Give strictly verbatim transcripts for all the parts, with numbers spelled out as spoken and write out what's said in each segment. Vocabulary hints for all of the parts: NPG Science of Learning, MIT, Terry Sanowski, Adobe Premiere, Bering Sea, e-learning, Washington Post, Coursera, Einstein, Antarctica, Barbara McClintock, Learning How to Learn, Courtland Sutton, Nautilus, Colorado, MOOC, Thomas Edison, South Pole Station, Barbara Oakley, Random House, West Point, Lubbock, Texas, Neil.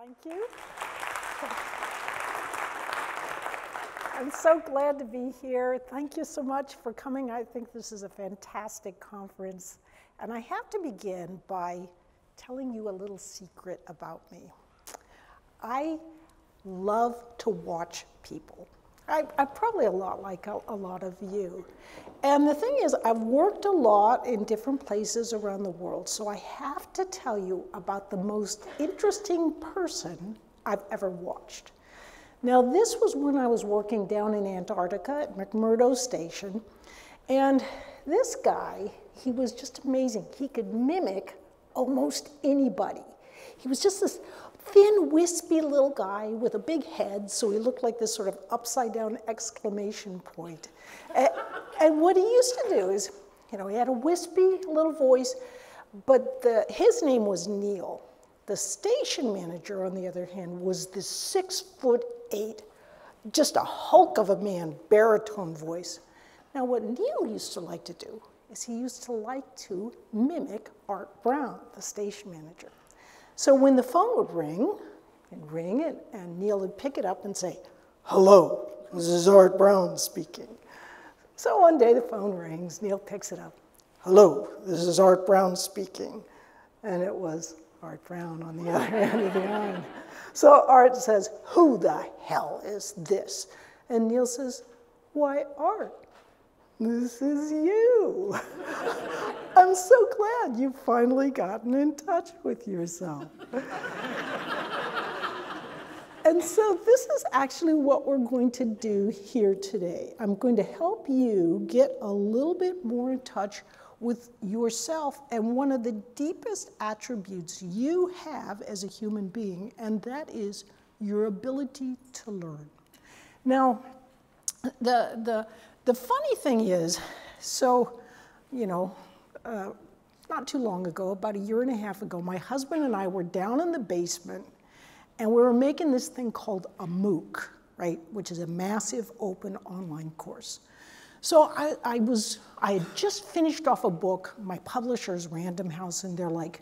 Thank you. I'm so glad to be here. Thank you so much for coming. I think this is a fantastic conference. And I have to begin by telling you a little secret about me. I love to watch people. I, I'm probably a lot like a, a lot of you. And the thing is, I've worked a lot in different places around the world, so I have to tell you about the most interesting person I've ever watched. Now, this was when I was working down in Antarctica at McMurdo Station, and this guy, he was just amazing. He could mimic almost anybody. He was just this thin, wispy little guy with a big head, so he looked like this sort of upside-down exclamation point. and, and what he used to do is, you know, he had a wispy little voice, but the, his name was Neil. The station manager, on the other hand, was this six-foot-eight, just a hulk of a man, baritone voice. Now, what Neil used to like to do is he used to like to mimic Art Brown, the station manager. So when the phone would ring, and ring it, and Neil would pick it up and say, "Hello, this is Art Brown speaking." So one day the phone rings, Neil picks it up. "Hello, this is Art Brown speaking." And it was Art Brown on the other end of the line. So Art says, "Who the hell is this?" And Neil says, "Why, Art, this is you." I'm so glad you've finally gotten in touch with yourself. And so this is actually what we're going to do here today. I'm going to help you get a little bit more in touch with yourself and one of the deepest attributes you have as a human being, and that is your ability to learn. Now, the, the, The funny thing is, so, you know, uh, not too long ago, about a year and a half ago, my husband and I were down in the basement, and we were making this thing called a MOOC, right, which is a massive open online course. So I, I was, I had just finished off a book, my publisher's Random House, and they're like,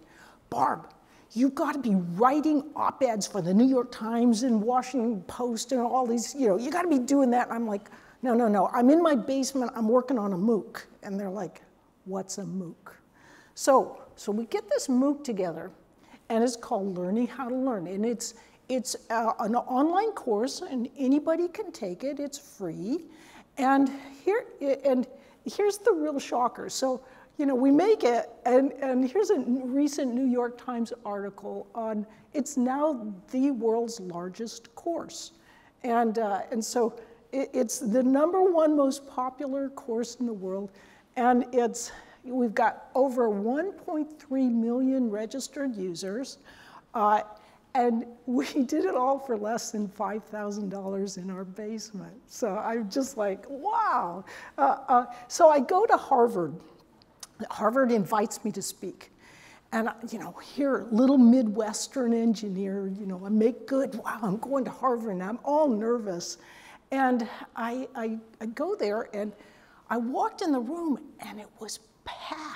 "Barb, you've got to be writing op-eds for the New York Times and Washington Post and all these, you know, you got to be doing that." And I'm like, "No, no, no, I'm in my basement, I'm working on a MOOC." And they're like, "What's a MOOC?" So, so we get this MOOC together, and it's called Learning How to Learn. And it's, it's uh, an online course, and anybody can take it, it's free. And, here, and here's the real shocker. So, you know, we make it, and, and here's a recent New York Times article on, it's now the world's largest course. And, uh, and so, it's the number one most popular course in the world, and it's, we've got over one point three million registered users, uh, and we did it all for less than five thousand dollars in our basement. So I'm just like, wow. Uh, uh, so I go to Harvard. Harvard invites me to speak. And, you know, here, little Midwestern engineer, you know, I make good. Wow, I'm going to Harvard, and I'm all nervous. And I, I, I go there, and I walked in the room, and it was packed.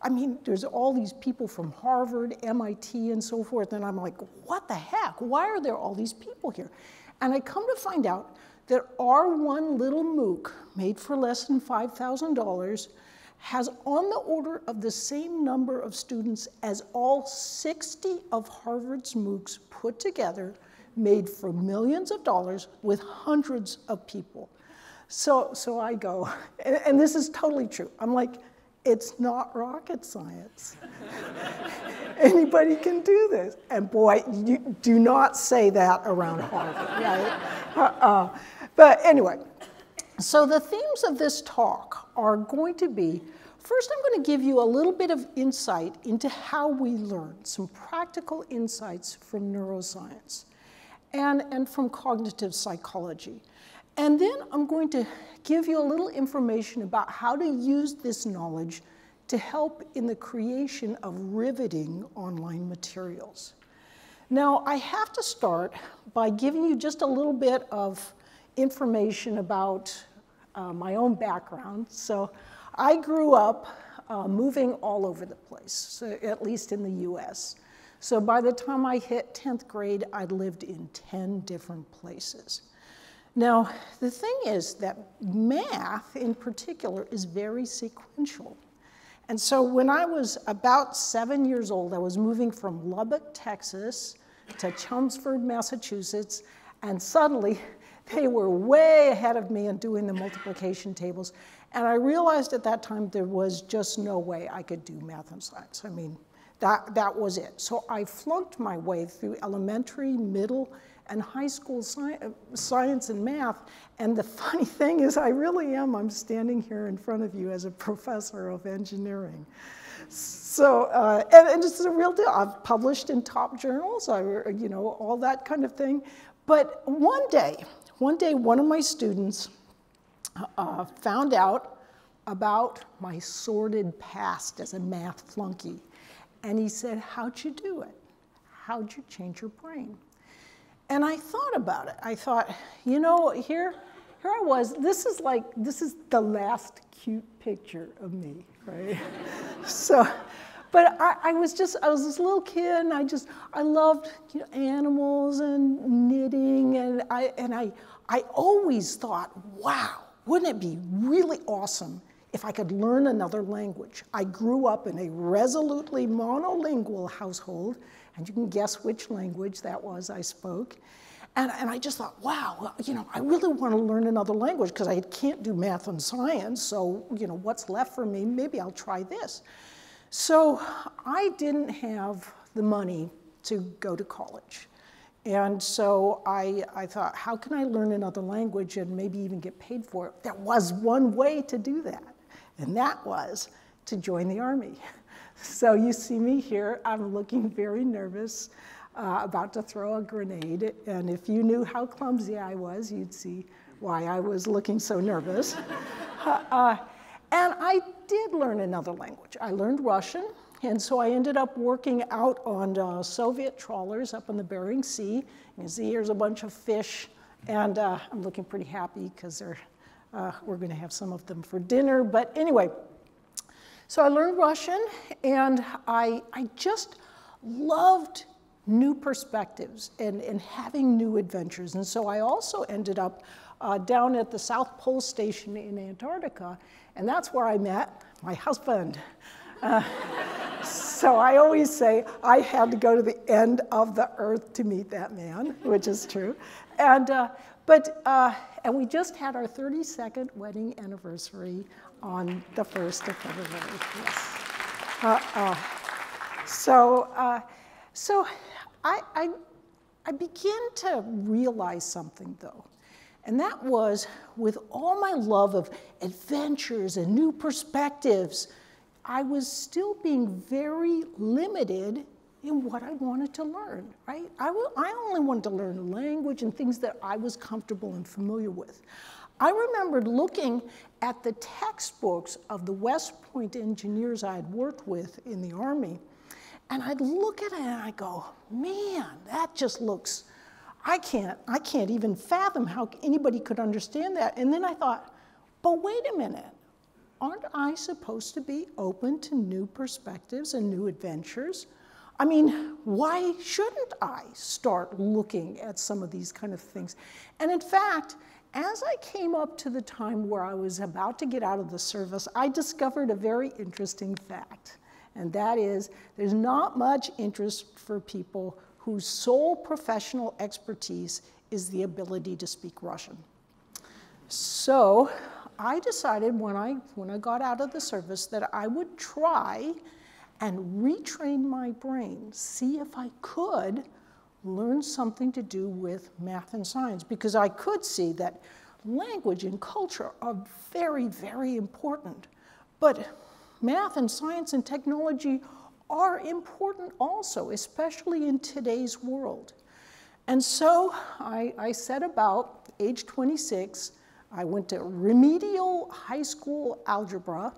I mean, there's all these people from Harvard, M I T, and so forth, and I'm like, what the heck? Why are there all these people here? And I come to find out that our one little MOOC, made for less than five thousand dollars, has on the order of the same number of students as all sixty of Harvard's MOOCs put together, made for millions of dollars with hundreds of people. So, so I go, and, and this is totally true. I'm like, it's not rocket science. Anybody can do this. And boy, you do not say that around Harvard, right? Uh-uh. But anyway, so the themes of this talk are going to be, first I'm going to give you a little bit of insight into how we learn, some practical insights from neuroscience. And, and from cognitive psychology. And then I'm going to give you a little information about how to use this knowledge to help in the creation of riveting online materials. Now, I have to start by giving you just a little bit of information about uh, my own background. So I grew up uh, moving all over the place, so at least in the U S So by the time I hit tenth grade, I'd lived in ten different places. Now, the thing is that math, in particular, is very sequential. And so when I was about seven years old, I was moving from Lubbock, Texas, to Chelmsford, Massachusetts, and suddenly they were way ahead of me in doing the multiplication tables. And I realized at that time there was just no way I could do math and science. I mean, that, that was it. So I flunked my way through elementary, middle, and high school sci- science and math. And the funny thing is, I really am. I'm standing here in front of you as a professor of engineering. So, uh, and, and it's a real deal. I've published in top journals, I, you know, all that kind of thing. But one day, one day, one of my students uh, found out about my sordid past as a math flunky. And he said, how'd you do it? How'd you change your brain? And I thought about it. I thought, you know, here, here I was. This is like, this is the last cute picture of me, right? So, but I, I was just, I was this little kid, and I just, I loved, you know, animals and knitting, and I, and I, I always thought, wow, wouldn't it be really awesome if I could learn another language? I grew up in a resolutely monolingual household, and you can guess which language that was I spoke. And, and I just thought, wow, you know, I really want to learn another language because I can't do math and science, so, you know, what's left for me? Maybe I'll try this. So I didn't have the money to go to college. And so I, I thought, how can I learn another language and maybe even get paid for it? There was one way to do that, and that was to join the Army. So you see me here, I'm looking very nervous, uh, about to throw a grenade. And if you knew how clumsy I was, you'd see why I was looking so nervous. uh, and I did learn another language. I learned Russian, and so I ended up working out on uh, Soviet trawlers up in the Bering Sea. You can see here's a bunch of fish, and uh, I'm looking pretty happy because uh, we're going to have some of them for dinner. But anyway. So I learned Russian, and I, I just loved new perspectives and, and having new adventures. And so I also ended up uh, down at the South Pole Station in Antarctica, and that's where I met my husband. Uh, so I always say I had to go to the end of the earth to meet that man, which is true. And, uh, but, uh, and we just had our thirty-second wedding anniversary on the first of February. Yes. Uh, uh, so uh, so I, I, I began to realize something, though. And that was, with all my love of adventures and new perspectives, I was still being very limited in what I wanted to learn, right? I, I only wanted to learn a language and things that I was comfortable and familiar with. I remembered looking at the textbooks of the West Point engineers I had worked with in the Army, and I'd look at it and I'd go, man, that just looks, I can't, I can't even fathom how anybody could understand that. And then I thought, but wait a minute, aren't I supposed to be open to new perspectives and new adventures? I mean, why shouldn't I start looking at some of these kind of things? And in fact, as I came up to the time where I was about to get out of the service, I discovered a very interesting fact, and that is there's not much interest for people whose sole professional expertise is the ability to speak Russian. So I decided when I, when I got out of the service that I would try and retrain my brain, see if I could learn something to do with math and science, because I could see that language and culture are very, very important. But math and science and technology are important also, especially in today's world. And so I, I set about, age twenty-six, I went to remedial high school algebra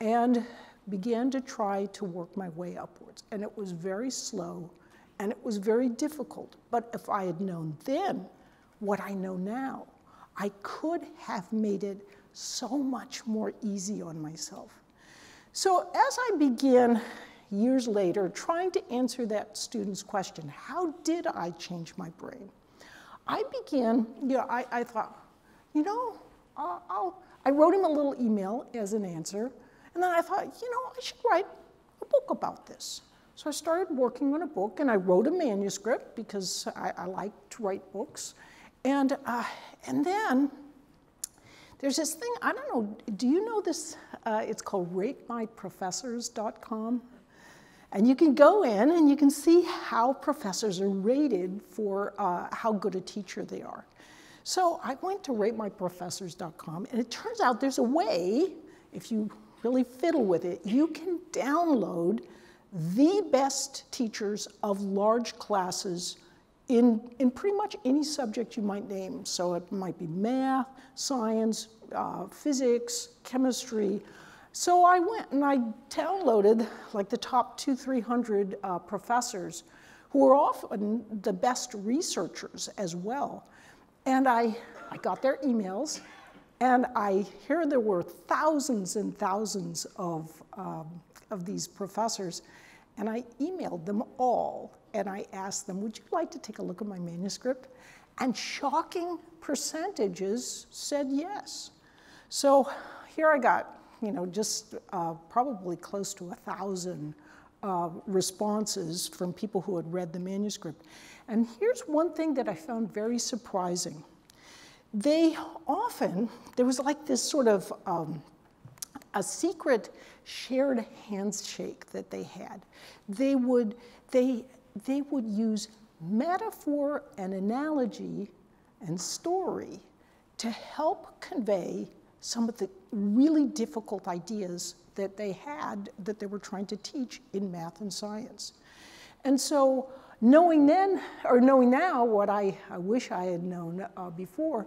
and began to try to work my way upwards. And it was very slow, and it was very difficult. But if I had known then what I know now, I could have made it so much more easy on myself. So as I began, years later, trying to answer that student's question, how did I change my brain? I began, you know, I, I thought, you know, I'll, I'll, I wrote him a little email as an answer, and then I thought, you know, I should write a book about this. So I started working on a book, and I wrote a manuscript because I, I like to write books. And, uh, and then there's this thing, I don't know, do you know this? Uh, it's called rate my professors dot com. And you can go in and you can see how professors are rated for uh, how good a teacher they are. So I went to rate my professors dot com, and it turns out there's a way, if you really fiddle with it, you can download the best teachers of large classes in, in pretty much any subject you might name. So it might be math, science, uh, physics, chemistry. So I went and I downloaded like the top two, three hundred uh, professors who were often the best researchers as well. And I, I got their emails, and I hear there were thousands and thousands of, um, of these professors. And I emailed them all, and I asked them, would you like to take a look at my manuscript? And shocking percentages said yes. So here I got, you know, just uh, probably close to a thousand uh, responses from people who had read the manuscript. And here's one thing that I found very surprising. They often, there was like this sort of um, a secret shared handshake that they had. They would, they, they would use metaphor and analogy and story to help convey some of the really difficult ideas that they had that they were trying to teach in math and science. And so knowing then, or knowing now what I, I wish I had known uh, before,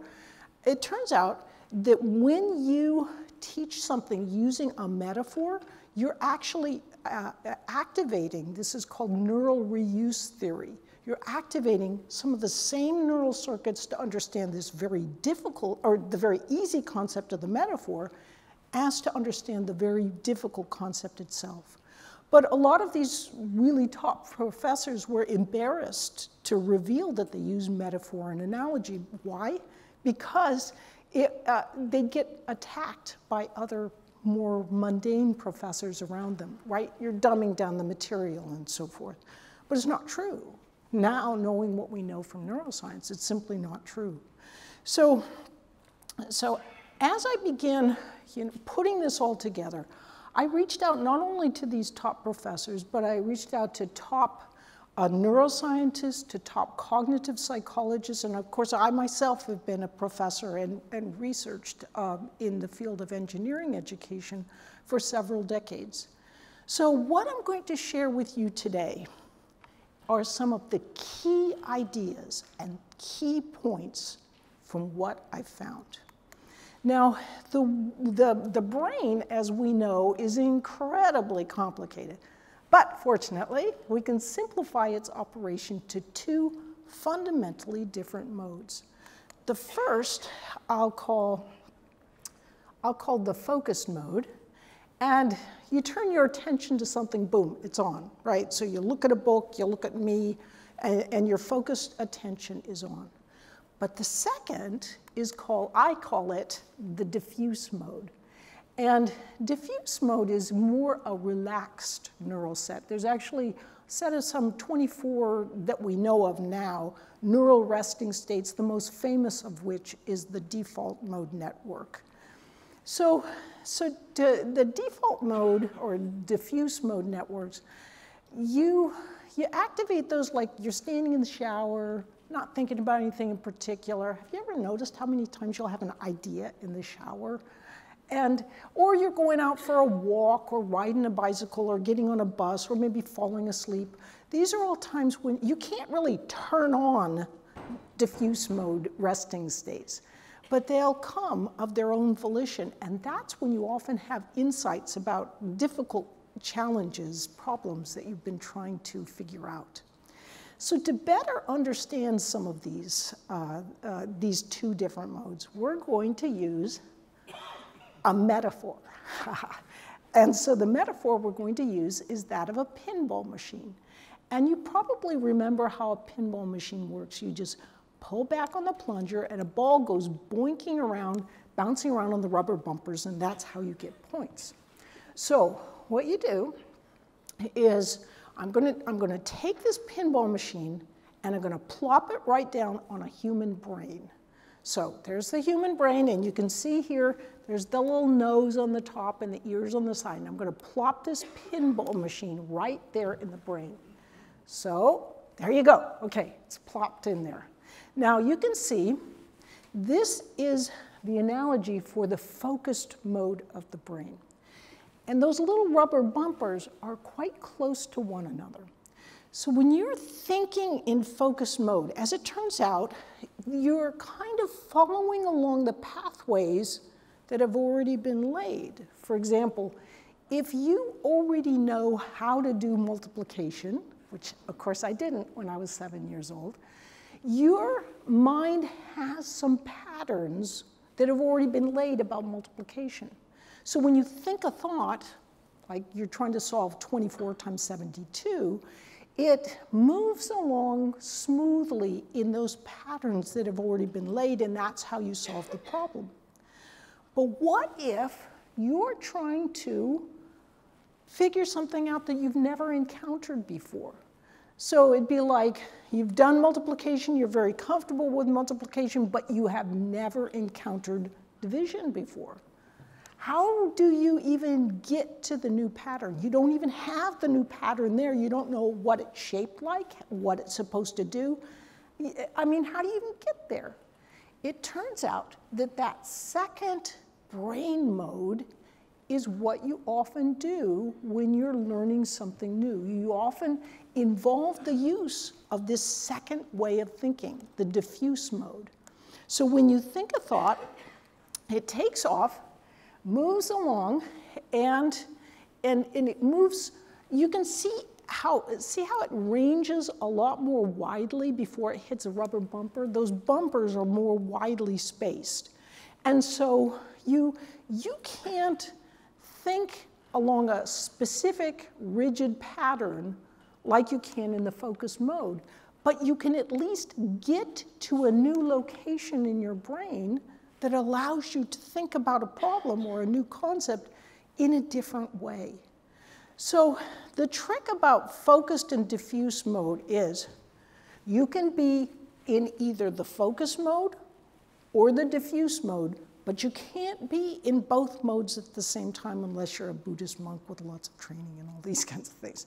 it turns out that when you teach something using a metaphor, you're actually uh, activating, this is called neural reuse theory. You're activating some of the same neural circuits to understand this very difficult, or the very easy concept of the metaphor, as to understand the very difficult concept itself. But a lot of these really top professors were embarrassed to reveal that they use metaphor and analogy. Why? Because it, uh, they get attacked by other more mundane professors around them, right? You're dumbing down the material and so forth. But it's not true. Now, knowing what we know from neuroscience, it's simply not true. So, so as I began, you know, putting this all together, I reached out not only to these top professors, but I reached out to top uh, neuroscientists, to top cognitive psychologists, and of course I myself have been a professor and, and researched um, in the field of engineering education for several decades. So what I'm going to share with you today are some of the key ideas and key points from what I found. Now, the, the, the brain, as we know, is incredibly complicated. But fortunately, we can simplify its operation to two fundamentally different modes. The first I'll call, I'll call the focused mode. And you turn your attention to something, boom, it's on, right? So you look at a book, you look at me, and, and your focused attention is on. But the second is called, I call it the diffuse mode. And diffuse mode is more a relaxed neural set. There's actually a set of some twenty-four that we know of now, neural resting states, the most famous of which is the default mode network. So, so the default mode or diffuse mode networks, you, you activate those like you're standing in the shower, not thinking about anything in particular. Have you ever noticed how many times you'll have an idea in the shower? And, or you're going out for a walk or riding a bicycle or getting on a bus or maybe falling asleep. These are all times when you can't really turn on diffuse mode resting states, but they'll come of their own volition. And that's when you often have insights about difficult challenges, problems that you've been trying to figure out. So to better understand some of these, uh, uh, these two different modes, we're going to use a metaphor. And so the metaphor we're going to use is that of a pinball machine. And you probably remember how a pinball machine works. You just pull back on the plunger and a ball goes boinking around, bouncing around on the rubber bumpers, and that's how you get points. So what you do is I'm gonna, I'm gonna take this pinball machine and I'm gonna plop it right down on a human brain. So there's the human brain, and you can see here, there's the little nose on the top and the ears on the side. And I'm gonna plop this pinball machine right there in the brain. So there you go. Okay, it's plopped in there. Now you can see this is the analogy for the focused mode of the brain. And those little rubber bumpers are quite close to one another. So when you're thinking in focus mode, as it turns out, you're kind of following along the pathways that have already been laid. For example, if you already know how to do multiplication, which of course I didn't when I was seven years old, your mind has some patterns that have already been laid about multiplication. So when you think a thought, like you're trying to solve twenty-four times seventy-two, it moves along smoothly in those patterns that have already been laid, and that's how you solve the problem. But what if you're trying to figure something out that you've never encountered before? So it'd be like, you've done multiplication, you're very comfortable with multiplication, but you have never encountered division before. How do you even get to the new pattern? You don't even have the new pattern there. You don't know what it's shaped like, what it's supposed to do. I mean, how do you even get there? It turns out that that second brain mode is what you often do when you're learning something new. You often involve the use of this second way of thinking, the diffuse mode. So when you think a thought, it takes off, moves along, and, and, and it moves, you can see how, see how it ranges a lot more widely before it hits a rubber bumper. Those bumpers are more widely spaced. And so you, you can't think along a specific rigid pattern like you can in the focus mode, but you can at least get to a new location in your brain that allows you to think about a problem or a new concept in a different way. So the trick about focused and diffuse mode is you can be in either the focus mode or the diffuse mode, but you can't be in both modes at the same time unless you're a Buddhist monk with lots of training and all these kinds of things.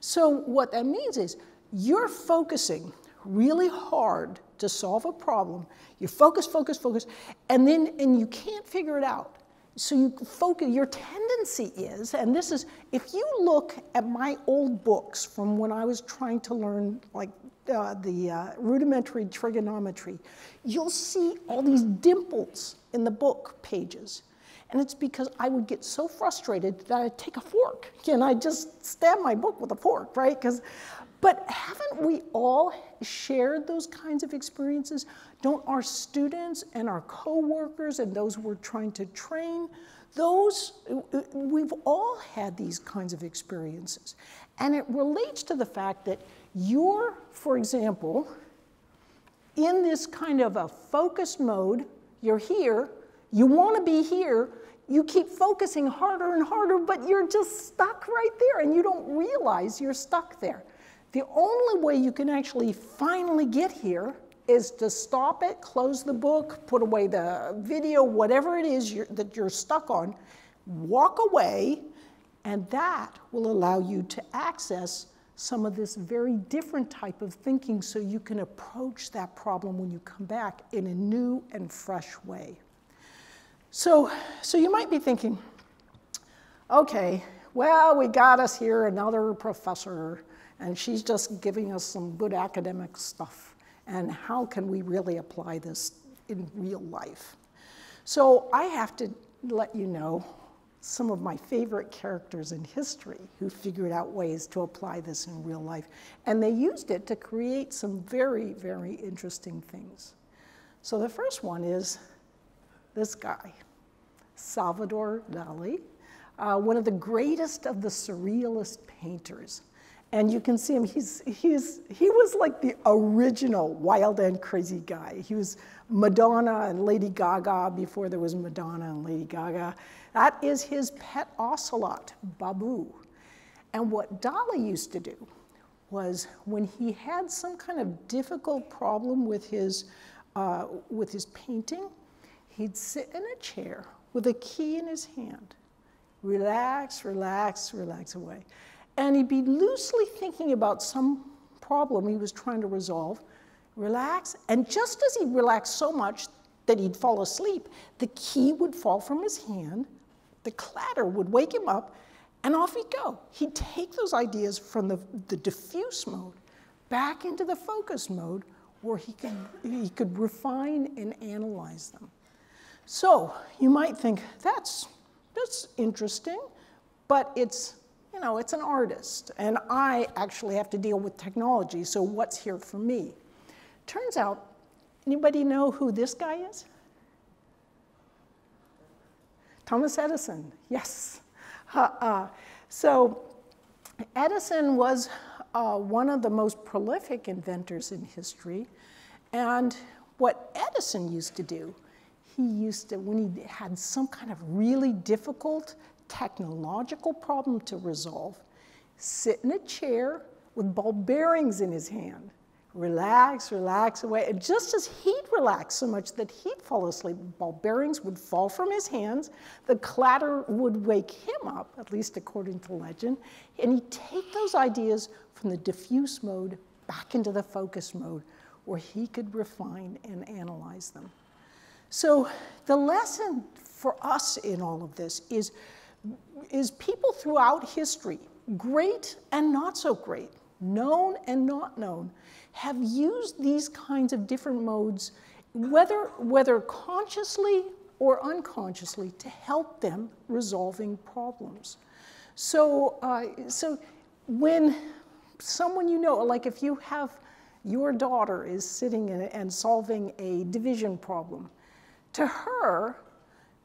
So what that means is you're focusing really hard to solve a problem. You focus, focus, focus, and then and you can't figure it out. So you focus, your tendency is, and this is, if you look at my old books from when I was trying to learn like uh, the uh, rudimentary trigonometry, you'll see all these dimples in the book pages. And it's because I would get so frustrated that I'd take a fork, and I'd just stab my book with a fork, right? Because But haven't we all shared those kinds of experiences? Don't our students and our coworkers and those we're trying to train, those, we've all had these kinds of experiences. And it relates to the fact that you're, for example, in this kind of a focused mode, you're here, you want to be here, you keep focusing harder and harder, but you're just stuck right there and you don't realize you're stuck there. The only way you can actually finally get here is to stop it, close the book, put away the video, whatever it is you're, that you're stuck on, walk away, and that will allow you to access some of this very different type of thinking so you can approach that problem when you come back in a new and fresh way. So, so you might be thinking, okay, well, we got us here another professor, and she's just giving us some good academic stuff. And how can we really apply this in real life? So I have to let you know some of my favorite characters in history who figured out ways to apply this in real life. And they used it to create some very, very interesting things. So the first one is this guy, Salvador Dali. uh, one of the greatest of the surrealist painters. And you can see him, he's, he's, he was like the original wild and crazy guy. He was Madonna and Lady Gaga before there was Madonna and Lady Gaga. That is his pet ocelot, Babu. And what Dali used to do was when he had some kind of difficult problem with his, uh, with his painting, he'd sit in a chair with a key in his hand, relax, relax, relax away. And he'd be loosely thinking about some problem he was trying to resolve, relax, and just as he relaxed so much that he'd fall asleep, the key would fall from his hand, the clatter would wake him up, and off he'd go. He'd take those ideas from the, the diffuse mode back into the focus mode where he could, he could refine and analyze them. So you might think, that's, that's interesting, but it's, you know, it's an artist, and I actually have to deal with technology, so what's here for me? Turns out, anybody know who this guy is? Thomas Edison, yes. Uh, uh, so Edison was uh, one of the most prolific inventors in history, and what Edison used to do, he used to, when he had some kind of really difficult technological problem to resolve, sit in a chair with ball bearings in his hand, relax, relax away. And just as he'd relax so much that he'd fall asleep, ball bearings would fall from his hands, the clatter would wake him up, at least according to legend, and he'd take those ideas from the diffuse mode back into the focus mode where he could refine and analyze them. So the lesson for us in all of this is is people throughout history, great and not so great, known and not known, have used these kinds of different modes, whether, whether consciously or unconsciously, to help them resolving problems. So, uh, so when someone you know, like if you have your daughter is sitting in and solving a division problem, to her,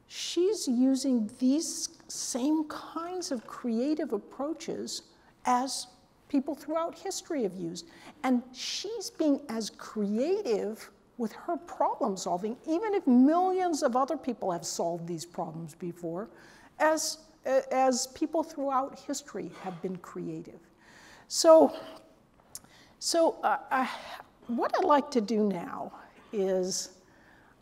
she's using these same kinds of creative approaches as people throughout history have used. And she's being as creative with her problem solving, even if millions of other people have solved these problems before, as, as people throughout history have been creative. So, so uh, I, what I'd like to do now is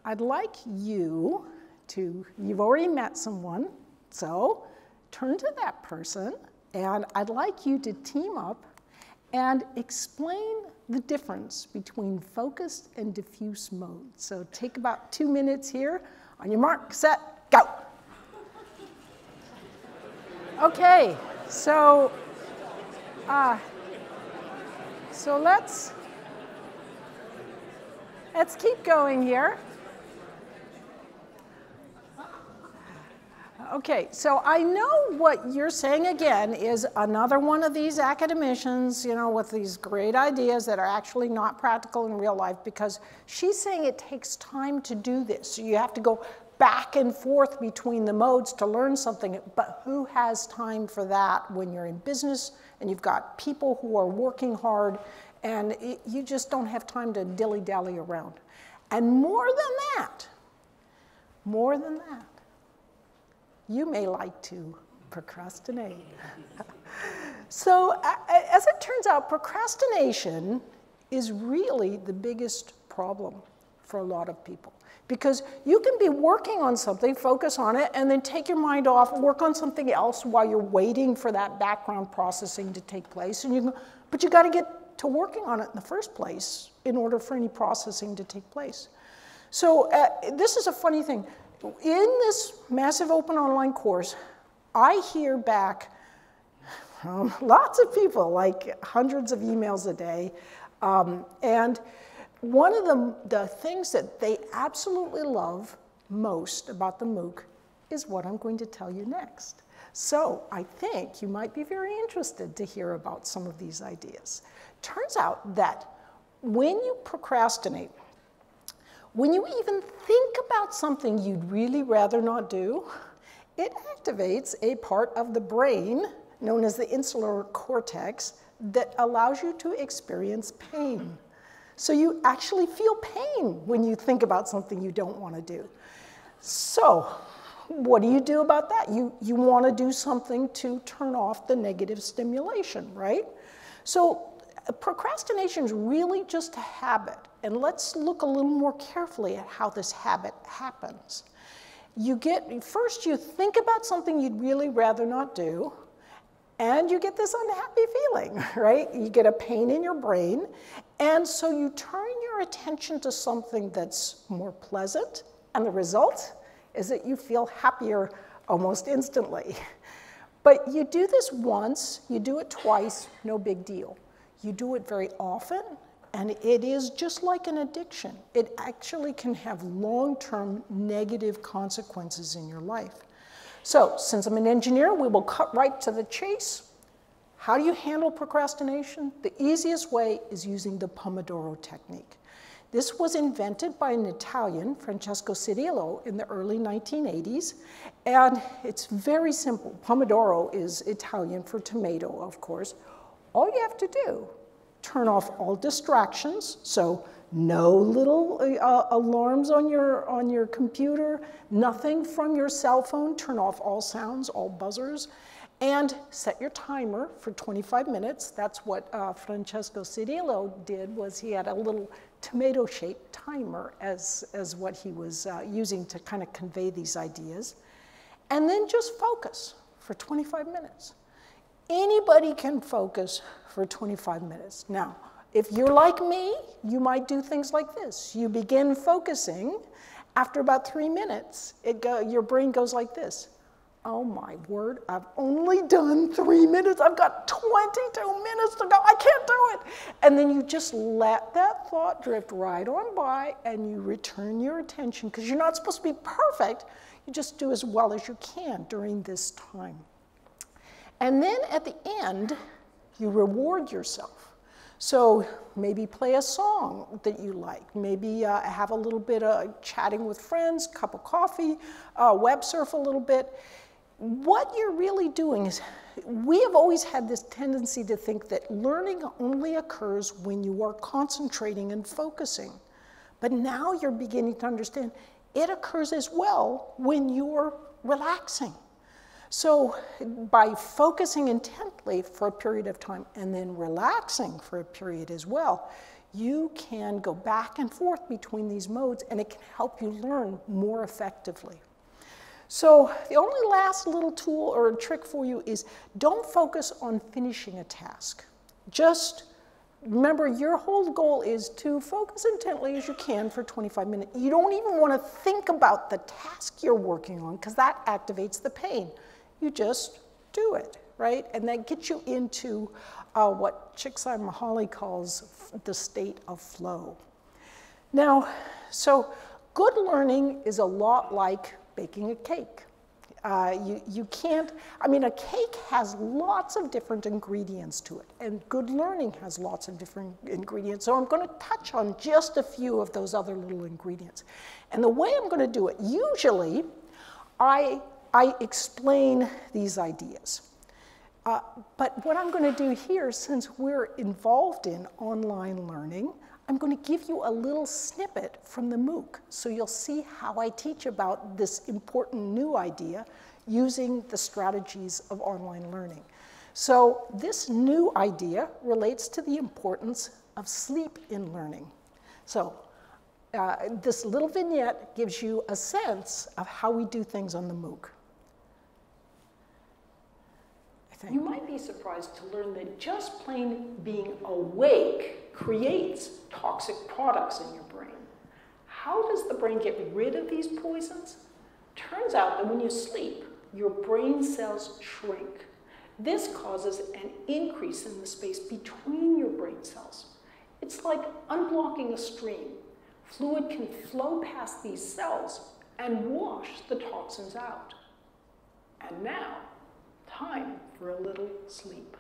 I'd like you to, you've already met someone, so turn to that person, and I'd like you to team up and explain the difference between focused and diffuse mode. So take about two minutes here. On your mark, set, go. Okay, so, uh, so let's, let's keep going here. Okay, so I know what you're saying again is another one of these academicians, you know, with these great ideas that are actually not practical in real life, because she's saying it takes time to do this. So you have to go back and forth between the modes to learn something, but who has time for that when you're in business and you've got people who are working hard and it, you just don't have time to dilly-dally around. And more than that, more than that, you may like to procrastinate. So as it turns out, procrastination is really the biggest problem for a lot of people, because you can be working on something, focus on it, and then take your mind off, work on something else while you're waiting for that background processing to take place. And you can, but you got to get to working on it in the first place in order for any processing to take place. So uh, this is a funny thing. In this massive open online course, I hear back from lots of people, like hundreds of emails a day. Um, and one of the, the things that they absolutely love most about the MOOC is what I'm going to tell you next. So I think you might be very interested to hear about some of these ideas. Turns out that when you procrastinate, when you even think about something you'd really rather not do, it activates a part of the brain known as the insular cortex that allows you to experience pain. So you actually feel pain when you think about something you don't want to do. So what do you do about that? You, you want to do something to turn off the negative stimulation, right? So procrastination is really just a habit. And let's look a little more carefully at how this habit happens. You get, first you think about something you'd really rather not do, and you get this unhappy feeling, right? You get a pain in your brain, and so you turn your attention to something that's more pleasant, and the result is that you feel happier almost instantly. But you do this once, you do it twice, no big deal. You do it very often, and it is just like an addiction. It actually can have long-term negative consequences in your life. So, since I'm an engineer, we will cut right to the chase. How do you handle procrastination? The easiest way is using the Pomodoro technique. This was invented by an Italian, Francesco Cirillo, in the early nineteen eighties, and it's very simple. Pomodoro is Italian for tomato, of course. All you have to do, turn off all distractions, so no little uh, alarms on your, on your computer, nothing from your cell phone, turn off all sounds, all buzzers, and set your timer for twenty-five minutes. That's what uh, Francesco Cirillo did, was he had a little tomato-shaped timer as, as what he was uh, using to kind of convey these ideas. And then just focus for twenty-five minutes. Anybody can focus for twenty-five minutes. Now, if you're like me, you might do things like this. You begin focusing. After about three minutes, it go, your brain goes like this. Oh my word, I've only done three minutes. I've got twenty-two minutes to go. I can't do it. And then you just let that thought drift right on by, and you return your attention, because you're not supposed to be perfect. You just do as well as you can during this time. And then at the end, you reward yourself. So maybe play a song that you like. Maybe uh, have a little bit of chatting with friends, cup of coffee, uh, web surf a little bit. What you're really doing is, we have always had this tendency to think that learning only occurs when you are concentrating and focusing. But now you're beginning to understand it occurs as well when you're relaxing. So by focusing intently for a period of time and then relaxing for a period as well, you can go back and forth between these modes, and it can help you learn more effectively. So the only last little tool or trick for you is, don't focus on finishing a task. Just remember, your whole goal is to focus intently as you can for twenty-five minutes. You don't even want to think about the task you're working on, because that activates the pain. You just do it, right? And that gets you into uh, what Csikszentmihalyi calls the state of flow. Now, so good learning is a lot like baking a cake. Uh, you, you can't, I mean, a cake has lots of different ingredients to it, and good learning has lots of different ingredients. So I'm going to touch on just a few of those other little ingredients. And the way I'm going to do it, usually I I explain these ideas. Uh, but what I'm going to do here, since we're involved in online learning, I'm going to give you a little snippet from the MOOC, so you'll see how I teach about this important new idea using the strategies of online learning. So this new idea relates to the importance of sleep in learning. So uh, this little vignette gives you a sense of how we do things on the MOOC. You might be surprised to learn that just plain being awake creates toxic products in your brain. How does the brain get rid of these poisons? Turns out that when you sleep, your brain cells shrink. This causes an increase in the space between your brain cells. It's like unblocking a stream. Fluid can flow past these cells and wash the toxins out. And now, time for a little sleep.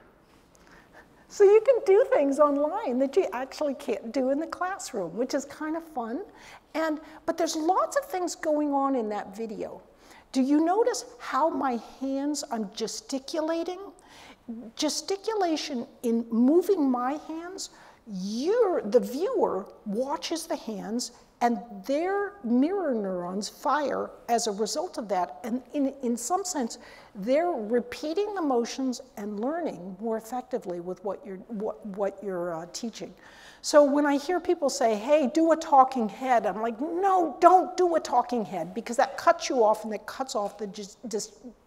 So you can do things online that you actually can't do in the classroom, which is kind of fun. And, but there's lots of things going on in that video. Do you notice how my hands, I'm gesticulating? Gesticulation in moving my hands, you're, the viewer watches the hands and their mirror neurons fire as a result of that. And in, in some sense, they're repeating the motions and learning more effectively with what you're, what, what you're uh, teaching. So when I hear people say, hey, do a talking head, I'm like, no, don't do a talking head, because that cuts you off and that cuts off the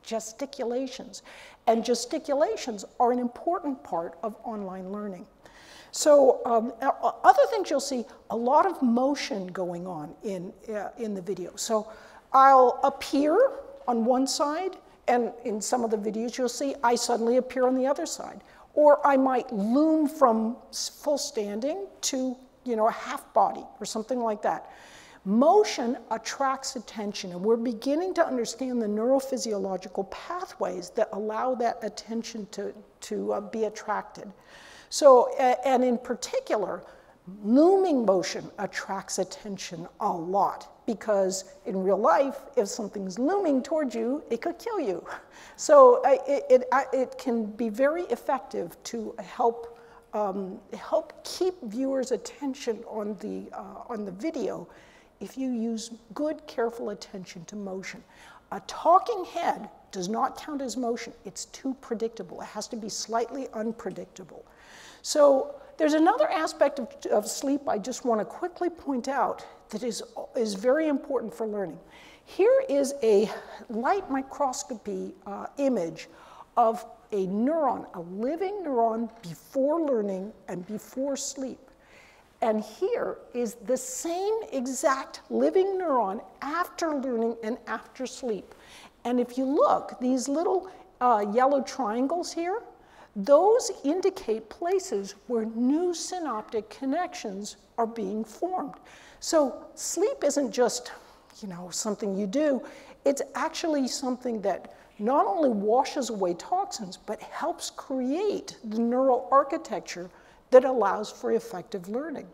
gesticulations. And gesticulations are an important part of online learning. So um, other things you'll see, a lot of motion going on in, uh, in the video. So I'll appear on one side, and in some of the videos you'll see, I suddenly appear on the other side. Or I might loom from full standing to, you know, a half body or something like that. Motion attracts attention, and we're beginning to understand the neurophysiological pathways that allow that attention to, to uh, be attracted. So, and in particular, looming motion attracts attention a lot, because in real life, if something's looming towards you, it could kill you. So it, it, it can be very effective to help, um, help keep viewers' attention on the, uh, on the video if you use good, careful attention to motion. A talking head does not count as motion. It's too predictable. It has to be slightly unpredictable. So there's another aspect of, of sleep I just want to quickly point out that is, is very important for learning. Here is a light microscopy uh, image of a neuron, a living neuron before learning and before sleep. And here is the same exact living neuron after learning and after sleep. And if you look, these little uh, yellow triangles here, those indicate places where new synaptic connections are being formed. So sleep isn't just, you know, something you do. It's actually something that not only washes away toxins, but helps create the neural architecture that allows for effective learning.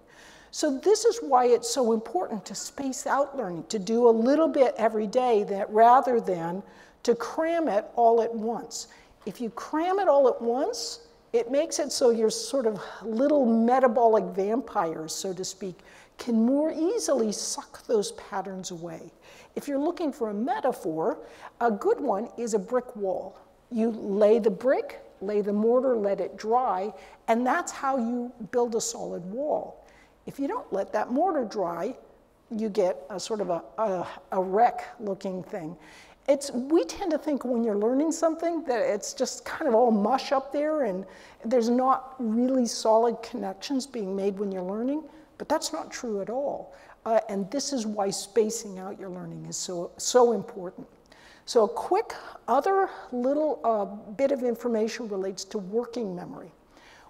So this is why it's so important to space out learning, to do a little bit every day, that rather than to cram it all at once. If you cram it all at once, it makes it so your sort of little metabolic vampires, so to speak, can more easily suck those patterns away. If you're looking for a metaphor, a good one is a brick wall. You lay the brick, lay the mortar, let it dry, and that's how you build a solid wall. If you don't let that mortar dry, you get a sort of a, a, a wreck-looking thing. It's, we tend to think when you're learning something that it's just kind of all mush up there and there's not really solid connections being made when you're learning, but that's not true at all. Uh, and this is why spacing out your learning is so, so important. So a quick other little uh, bit of information relates to working memory.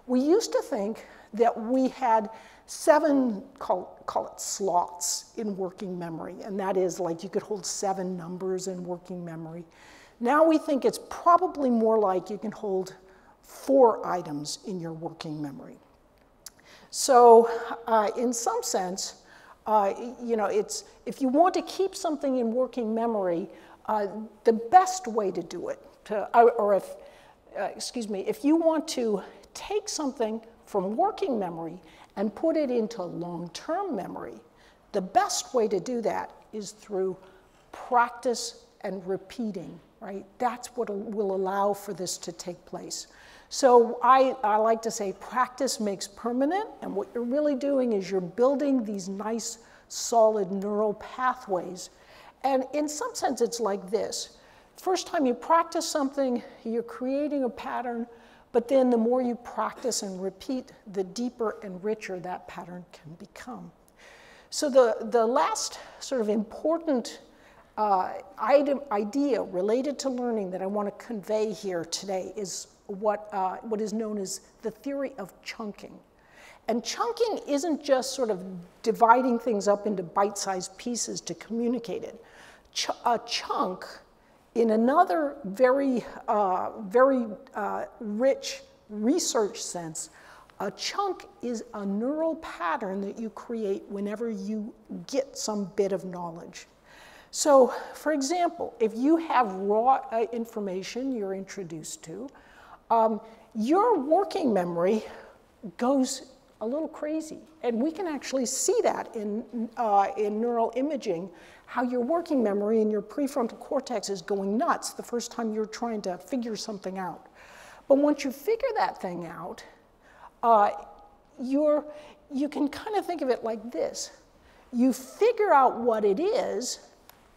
We used to think that we had seven, call, call it slots in working memory, and that is like you could hold seven numbers in working memory. Now we think it's probably more like you can hold four items in your working memory. So uh, in some sense, uh, you know, it's, if you want to keep something in working memory, uh, the best way to do it, to, or if, uh, excuse me, if you want to take something from working memory and put it into long-term memory, the best way to do that is through practice and repeating, right? That's what will allow for this to take place. So I, I like to say practice makes permanent, and what you're really doing is you're building these nice, solid neural pathways. And in some sense, it's like this. First time you practice something, you're creating a pattern, but then the more you practice and repeat, the deeper and richer that pattern can become. So the, the last sort of important uh, item, idea related to learning that I want to convey here today is what, uh, what is known as the theory of chunking. And chunking isn't just sort of dividing things up into bite-sized pieces to communicate it. Ch a chunk in another very, uh, very uh, rich research sense, a chunk is a neural pattern that you create whenever you get some bit of knowledge. So, for example, if you have raw uh, information you're introduced to, um, your working memory goes a little crazy. And we can actually see that in, uh, in neural imaging, how your working memory and your prefrontal cortex is going nuts the first time you're trying to figure something out. But once you figure that thing out, uh, you're, you can kind of think of it like this. You figure out what it is.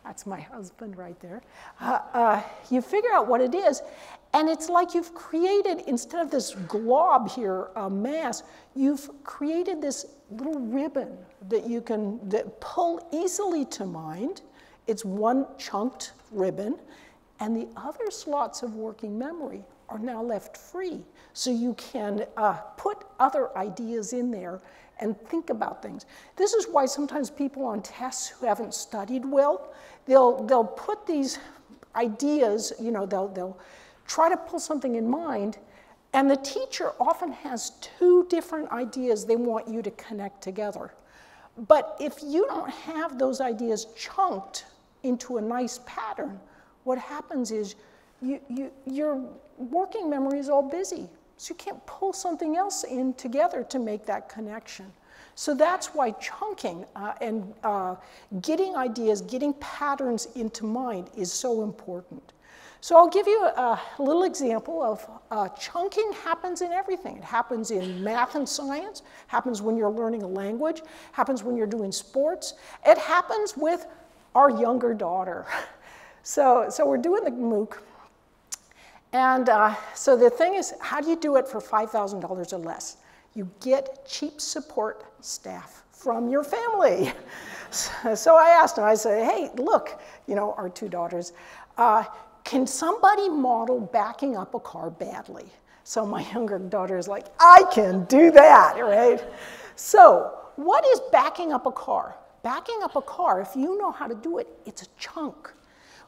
That's my husband right there. Uh, uh, you figure out what it is, and it's like you've created, instead of this glob here, a mass, you've created this little ribbon that you can that pull easily to mind. It's one chunked ribbon, and the other slots of working memory are now left free. So you can uh, put other ideas in there and think about things. This is why sometimes people on tests who haven't studied well, they'll, they'll put these ideas, you know, they'll, they'll try to pull something in mind, and the teacher often has two different ideas they want you to connect together. But if you don't have those ideas chunked into a nice pattern, what happens is you, you, your working memory is all busy. So you can't pull something else in together to make that connection. So that's why chunking uh, and uh, getting ideas, getting patterns into mind is so important. So I'll give you a, a little example of uh, chunking happens in everything. It happens in math and science, happens when you're learning a language, happens when you're doing sports. It happens with our younger daughter. So, so we're doing the MOOC. And uh, so the thing is, how do you do it for five thousand dollars or less? You get cheap support staff from your family. So I asked him, I said, hey, look, you know, our two daughters, uh, can somebody model backing up a car badly? So my younger daughter is like, I can do that, right? So what is backing up a car? Backing up a car, if you know how to do it, it's a chunk.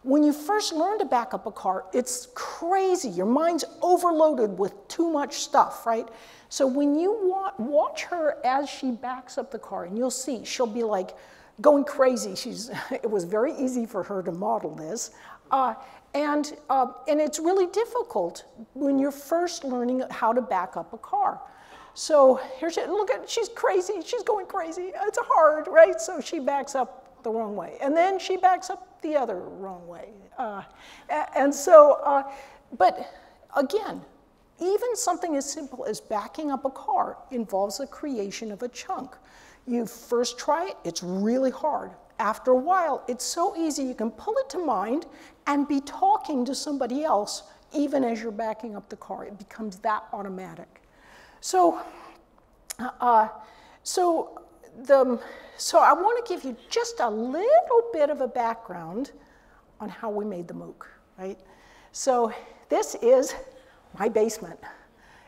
When you first learn to back up a car, it's crazy. Your mind's overloaded with too much stuff, right? So when you wa watch her as she backs up the car, and you'll see, she'll be like going crazy. She's, it was very easy for her to model this. Uh, and, uh, and it's really difficult when you're first learning how to back up a car. So here she, look at, she's crazy, she's going crazy. It's hard, right? So she backs up the wrong way. And then she backs up the other wrong way. Uh, and so, uh, but again, even something as simple as backing up a car involves the creation of a chunk. You first try it, it's really hard. After a while, it's so easy, you can pull it to mind and be talking to somebody else even as you're backing up the car. It becomes that automatic. So, uh, so, The, so I want to give you just a little bit of a background on how we made the MOOC, right? So this is my basement,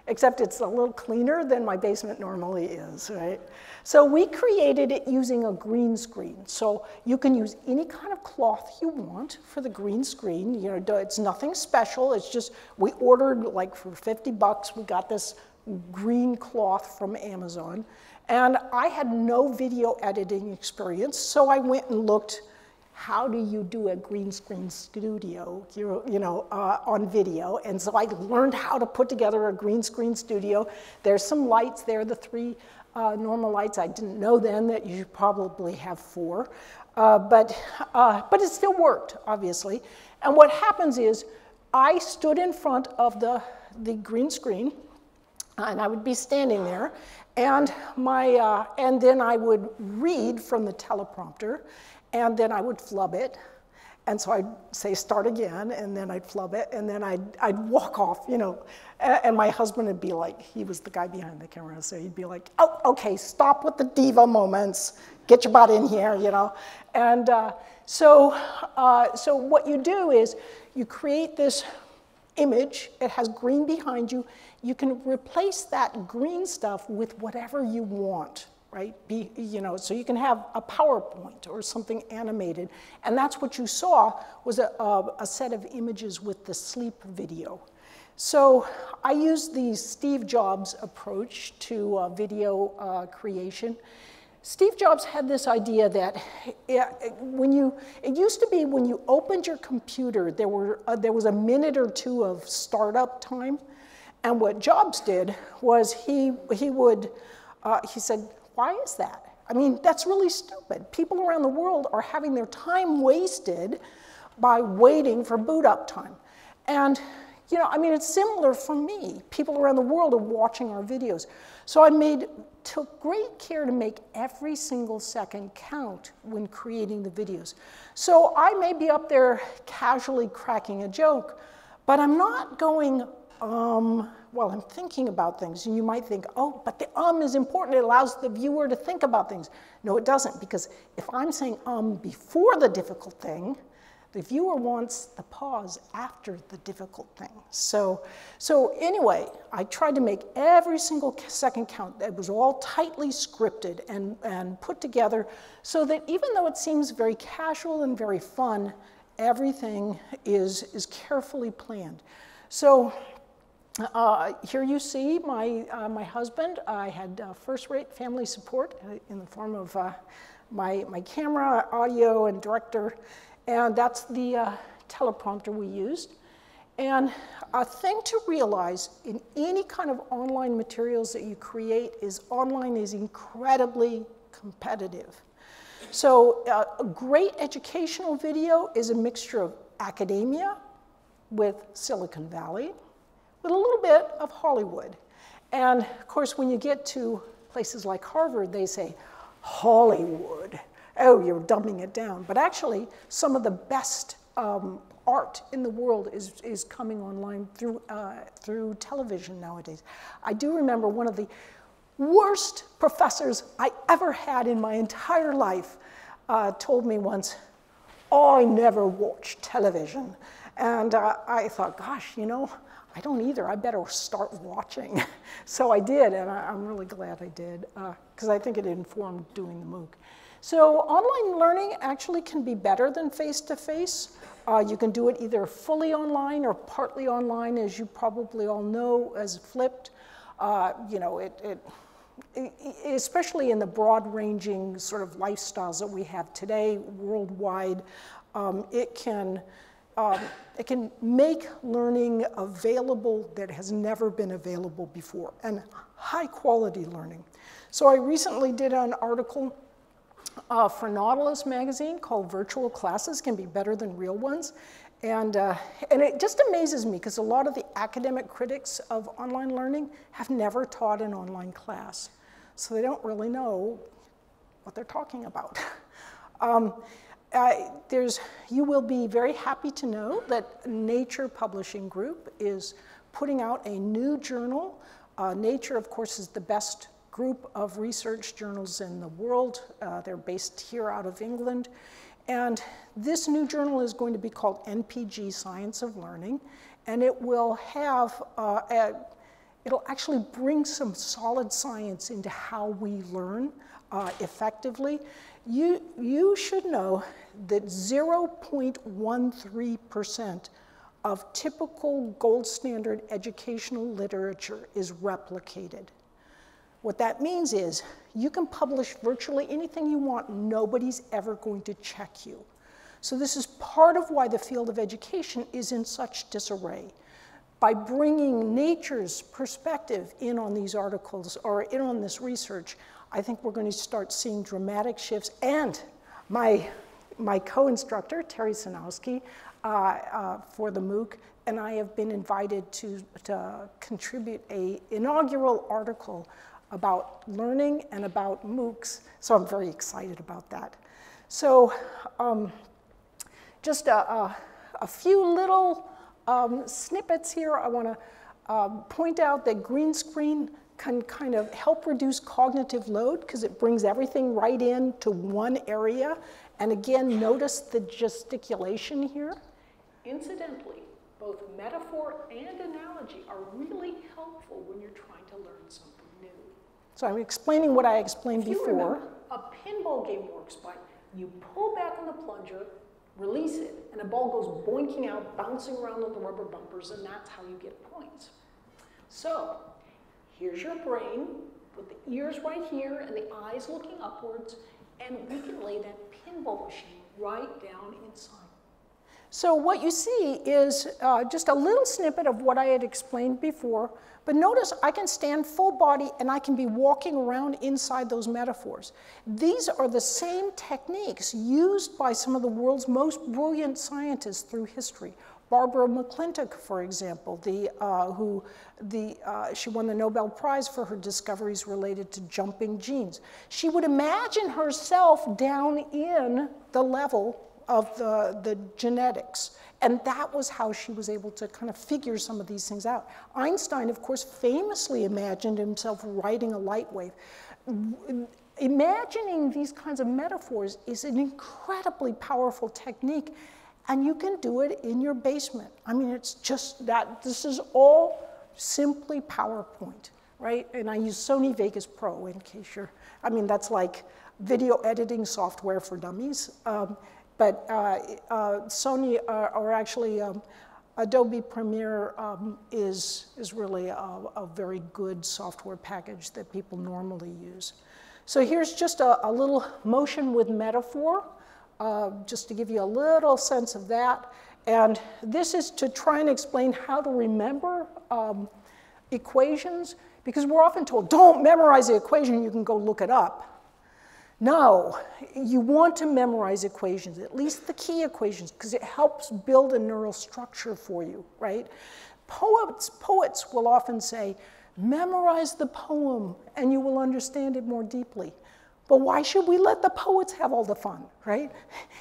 except it's a little cleaner than my basement normally is, right? So we created it using a green screen. So you can use any kind of cloth you want for the green screen. You know, it's nothing special. It's just we ordered like for fifty bucks, we got this green cloth from Amazon. And I had no video editing experience, so I went and looked, how do you do a green screen studio, you know, uh, on video? And so I learned how to put together a green screen studio. There's some lights there, the three uh, normal lights. I didn't know then that you should probably have four. Uh, but, uh, but it still worked, obviously. And what happens is I stood in front of the, the green screen, and I would be standing there. And, my, uh, and then I would read from the teleprompter, and then I would flub it. And so I'd say, start again, and then I'd flub it, and then I'd, I'd walk off, you know. And, and my husband would be like, he was the guy behind the camera, so he'd be like, oh, okay, stop with the diva moments. Get your butt in here, you know. And uh, so, uh, so what you do is you create this image. It has green behind you. You can replace that green stuff with whatever you want, right? Be, you know, so you can have a PowerPoint or something animated. And that's what you saw was a, a, a set of images with the sleep video. So I used the Steve Jobs approach to uh, video uh, creation. Steve Jobs had this idea that when you, it used to be when you opened your computer, there were uh, there was a minute or two of startup time, and what Jobs did was he he would uh, he said, "Why is that? I mean, that's really stupid. People around the world are having their time wasted by waiting for boot up time." And you know, I mean, it's similar for me. People around the world are watching our videos. So I made, took great care to make every single second count when creating the videos. So I may be up there casually cracking a joke, but I'm not going, um, well, I'm thinking about things. And you might think, oh, but the um is important. It allows the viewer to think about things. No, it doesn't, because if I'm saying um before the difficult thing, the viewer wants the pause after the difficult thing. So, so anyway, I tried to make every single second count. It was all tightly scripted and, and put together so that even though it seems very casual and very fun, everything is, is carefully planned. So uh, here you see my, uh, my husband. I had uh, first-rate family support in the form of uh, my, my camera, audio, and director. And that's the uh, teleprompter we used. And a thing to realize in any kind of online materials that you create is online is incredibly competitive. So uh, a great educational video is a mixture of academia with Silicon Valley, with a little bit of Hollywood. And of course, when you get to places like Harvard, they say, Hollywood. Oh, you're dumbing it down. But actually, some of the best um, art in the world is, is coming online through, uh, through television nowadays. I do remember one of the worst professors I ever had in my entire life uh, told me once, oh, I never watch television. And uh, I thought, gosh, you know, I don't either. I better start watching. So I did, and I, I'm really glad I did, because uh, I think it informed doing the MOOC. So online learning actually can be better than face-to-face. Uh, you can do it either fully online or partly online, as you probably all know, as flipped. Uh, you know, it, it, it, especially in the broad-ranging sort of lifestyles that we have today worldwide, um, it can um, it can make learning available that has never been available before, and high-quality learning. So I recently did an article Uh, for Nautilus magazine called Virtual Classes Can Be Better Than Real Ones. And, uh, and it just amazes me because a lot of the academic critics of online learning have never taught an online class. So they don't really know what they're talking about. um, I, there's, you will be very happy to know that Nature Publishing Group is putting out a new journal. Uh, Nature, of course, is the best group of research journals in the world. Uh, they're based here out of England. And this new journal is going to be called N P G Science of Learning. And it will have, uh, a, it'll actually bring some solid science into how we learn uh, effectively. You, you should know that zero point one three percent of typical gold standard educational literature is replicated. What that means is you can publish virtually anything you want. Nobody's ever going to check you. So this is part of why the field of education is in such disarray. By bringing Nature's perspective in on these articles or in on this research, I think we're going to start seeing dramatic shifts. And my, my co-instructor, Terry Sanowski, uh, uh, for the MOOC, and I have been invited to, to contribute an inaugural article about learning and about MOOCs, so I'm very excited about that. So um, just a, a, a few little um, snippets here. I wanna uh, point out that green screen can kind of help reduce cognitive load because it brings everything right in to one area. And again, notice the gesticulation here. Incidentally, both metaphor and analogy are really helpful when you're trying to learn something. So I'm explaining what I explained before. If you remember, a pinball game works by you pull back on the plunger, release it, and a ball goes boinking out, bouncing around on the rubber bumpers, and that's how you get points. So here's your brain with the ears right here and the eyes looking upwards, and we can lay that pinball machine right down inside. So what you see is uh, just a little snippet of what I had explained before, but notice I can stand full body and I can be walking around inside those metaphors. These are the same techniques used by some of the world's most brilliant scientists through history. Barbara McClintock, for example, the, uh, who the, uh, she won the Nobel Prize for her discoveries related to jumping genes. She would imagine herself down in the level of the, the genetics, and that was how she was able to kind of figure some of these things out. Einstein, of course, famously imagined himself riding a light wave. Imagining these kinds of metaphors is an incredibly powerful technique. And you can do it in your basement. I mean, it's just that this is all simply PowerPoint, right? And I use Sony Vegas Pro in case you're, I mean, that's like video editing software for dummies. Um, but uh, uh, Sony, uh, or actually um, Adobe Premiere um, is, is really a, a very good software package that people normally use. So here's just a, a little motion with metaphor. Uh, just to give you a little sense of that. And this is to try and explain how to remember um, equations, because we're often told, don't memorize the equation, you can go look it up. No, you want to memorize equations, at least the key equations, because it helps build a neural structure for you, right? Poets, poets will often say, memorize the poem and you will understand it more deeply. But why should we let the poets have all the fun, right?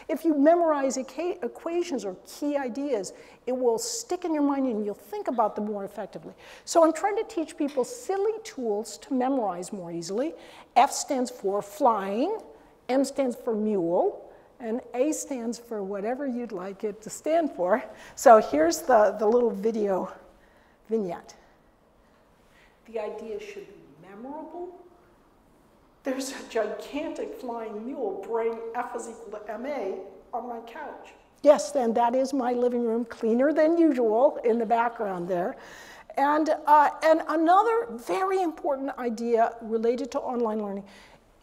If you memorize equa- equations or key ideas, it will stick in your mind and you'll think about them more effectively. So I'm trying to teach people silly tools to memorize more easily. F stands for flying, M stands for mule, and A stands for whatever you'd like it to stand for. So here's the, the little video vignette. The idea should be memorable. There's a gigantic flying mule brain F is equal to M A on my couch. Yes, and that is my living room, cleaner than usual in the background there. And, uh, and another very important idea related to online learning.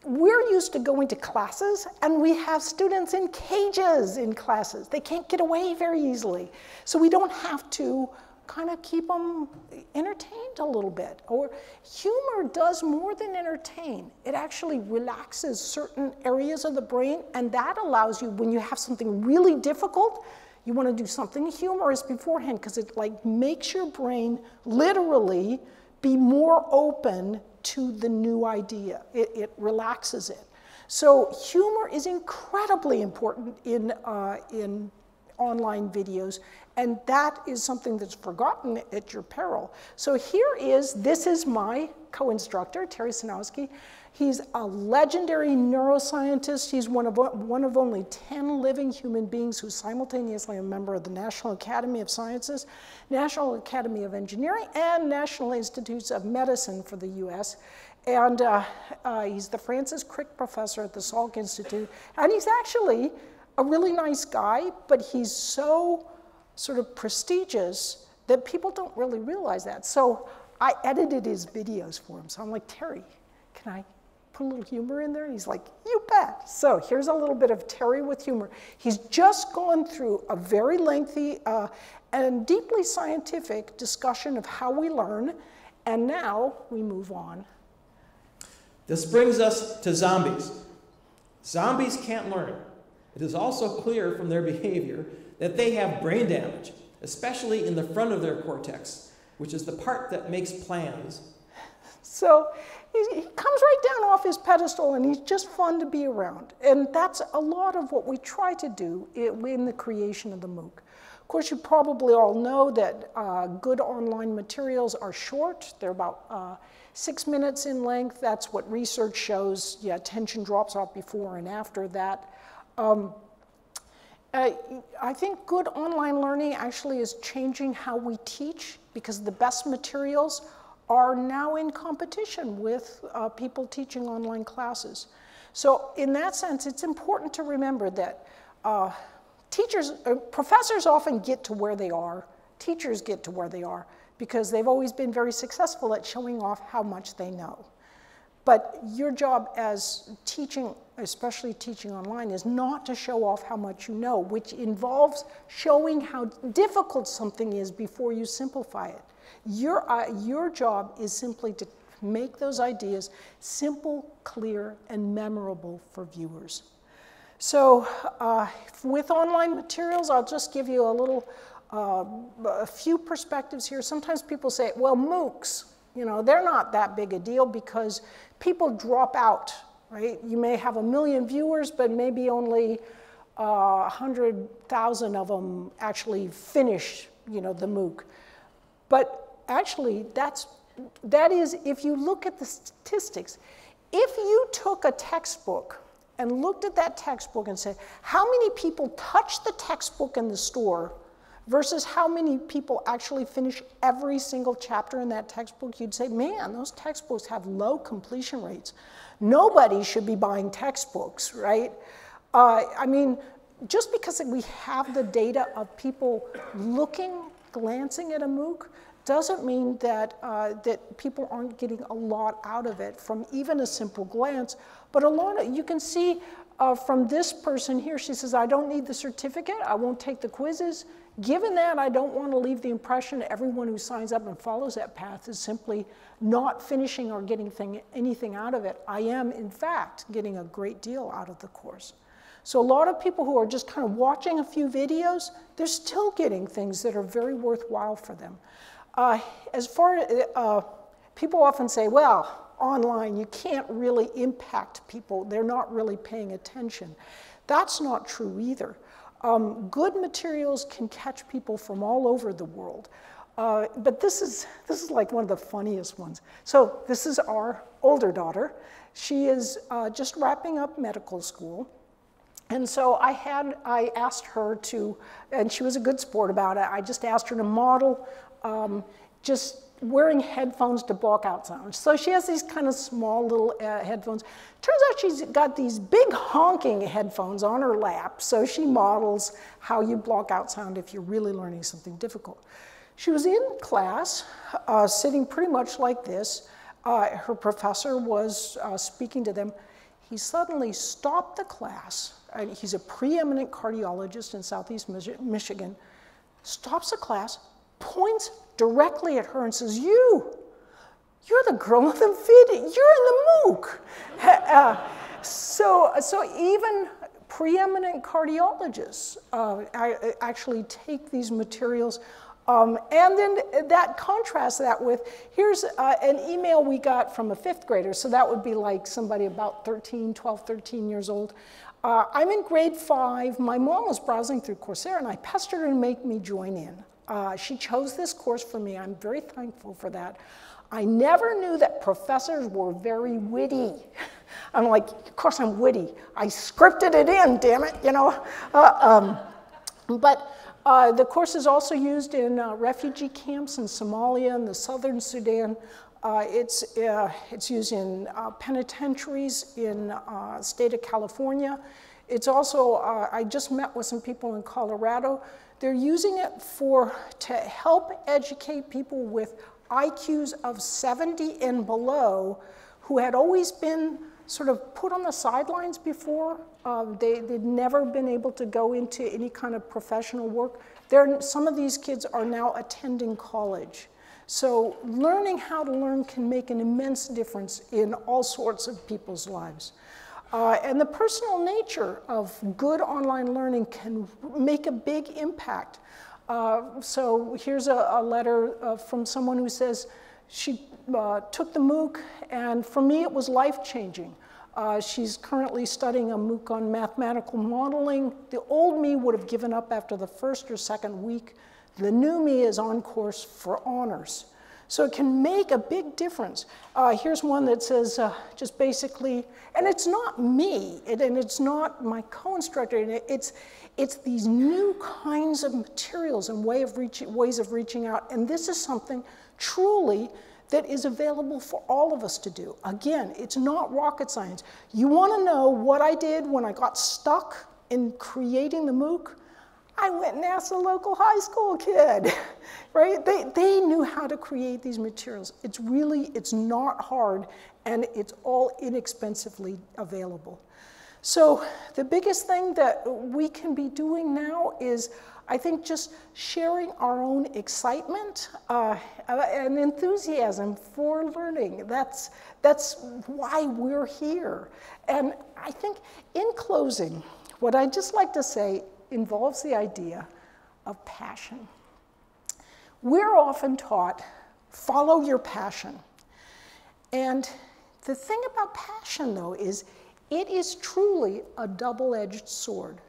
We're used to going to classes, and we have students in cages in classes. They can't get away very easily. So we don't have to kind of keep them entertained a little bit. Or humor does more than entertain. It actually relaxes certain areas of the brain, and that allows you, when you have something really difficult, you want to do something humorous beforehand, because it like makes your brain literally be more open to the new idea. It, it relaxes it. So humor is incredibly important in, uh, in online videos, and that is something that's forgotten at your peril. So here is, this is my co-instructor, Terry Sanowski. He's a legendary neuroscientist. He's one of, one of only ten living human beings who's simultaneously a member of the National Academy of Sciences, National Academy of Engineering, and National Institutes of Medicine for the U S And uh, uh, he's the Francis Crick Professor at the Salk Institute, and he's actually a really nice guy, but he's so sort of prestigious that people don't really realize that. So I edited his videos for him. So I'm like, Terry, can I put a little humor in there? And he's like, you bet. So here's a little bit of Terry with humor. He's just gone through a very lengthy uh, and deeply scientific discussion of how we learn, and now we move on. This brings us to zombies. Zombies can't learn. It is also clear from their behavior that they have brain damage, especially in the front of their cortex, which is the part that makes plans. So he comes right down off his pedestal, and he's just fun to be around. And that's a lot of what we try to do in the creation of the MOOC. Of course, you probably all know that uh, good online materials are short. They're about uh, six minutes in length. That's what research shows. Yeah, attention drops off before and after that. Um, uh, I think good online learning actually is changing how we teach, because the best materials are now in competition with uh, people teaching online classes. So in that sense, it's important to remember that uh, teachers, uh, professors often get to where they are, teachers get to where they are, because they've always been very successful at showing off how much they know. But your job as teaching, especially teaching online, is not to show off how much you know, which involves showing how difficult something is before you simplify it. Your, uh, your job is simply to make those ideas simple, clear, and memorable for viewers. So uh, with online materials, I'll just give you a little, uh, a few perspectives here. Sometimes people say, well, MOOCs, you know, they're not that big a deal because people drop out, right? You may have a million viewers, but maybe only uh, one hundred thousand of them actually finish, you know, the MOOC. But actually, that's, that is, if you look at the statistics, if you took a textbook and looked at that textbook and said, how many people touch the textbook in the store versus how many people actually finish every single chapter in that textbook, you'd say, man, those textbooks have low completion rates. Nobody should be buying textbooks, right? Uh, I mean, just because we have the data of people looking, glancing at a MOOC, doesn't mean that, uh, that people aren't getting a lot out of it from even a simple glance. But a lot of, you can see uh, from this person here, she says, I don't need the certificate, I won't take the quizzes. Given that, I don't want to leave the impression everyone who signs up and follows that path is simply not finishing or getting thing, anything out of it. I am, in fact, getting a great deal out of the course. So a lot of people who are just kind of watching a few videos, they're still getting things that are very worthwhile for them. Uh, as far as, uh, people often say, well, online, you can't really impact people. They're not really paying attention. That's not true either. Um, good materials can catch people from all over the world. Uh, but this is, this is like one of the funniest ones. So this is our older daughter. She is uh, just wrapping up medical school. And so I had, I asked her to, and she was a good sport about it, I just asked her to model um, just wearing headphones to block out sound. So she has these kind of small little uh, headphones. Turns out she's got these big honking headphones on her lap, so she models how you block out sound if you're really learning something difficult. She was in class, uh, sitting pretty much like this. Uh, her professor was uh, speaking to them. He suddenly stopped the class. Uh, he's a preeminent cardiologist in Southeast Mich Michigan. Stops the class, points directly at her and says, you, you're the girl in the video, you're in the MOOC. uh, so, so even preeminent cardiologists uh, actually take these materials. Um, and then that contrasts that with, here's uh, an email we got from a fifth grader. So that would be like somebody about thirteen, twelve, thirteen years old. Uh, I'm in grade five. My mom was browsing through Coursera and I pestered her to make me join in. Uh, she chose this course for me. I'm very thankful for that. I never knew that professors were very witty. I'm like, of course I'm witty. I scripted it in, damn it, you know. Uh, um, but uh, the course is also used in uh, refugee camps in Somalia and the southern Sudan. Uh, it's, uh, it's used in uh, penitentiaries in the uh, state of California. It's also, uh, I just met with some people in Colorado. They're using it for, to help educate people with I Qs of seventy and below who had always been sort of put on the sidelines before. Uh, they, they'd never been able to go into any kind of professional work. They're, some of these kids are now attending college. So learning how to learn can make an immense difference in all sorts of people's lives. Uh, and the personal nature of good online learning can make a big impact. Uh, so here's a, a letter uh, from someone who says, she uh, took the MOOC, and for me it was life-changing. Uh, she's currently studying a MOOC on mathematical modeling. The old me would have given up after the first or second week. The new me is on course for honors. So it can make a big difference. Uh, here's one that says uh, just basically, and it's not me, it, and it's not my co-instructor, it, it's, it's these new kinds of materials and way of reach, ways of reaching out, and this is something truly that is available for all of us to do. Again, it's not rocket science. You wanna know what I did when I got stuck in creating the MOOC? I went and asked a local high school kid, right? They, they knew how to create these materials. It's really, it's not hard, and it's all inexpensively available. So the biggest thing that we can be doing now is, I think, just sharing our own excitement uh, and enthusiasm for learning. That's, that's why we're here. And I think, in closing, what I'd just like to say involves the idea of passion. We're often taught, follow your passion. And the thing about passion, though, is it is truly a double-edged sword.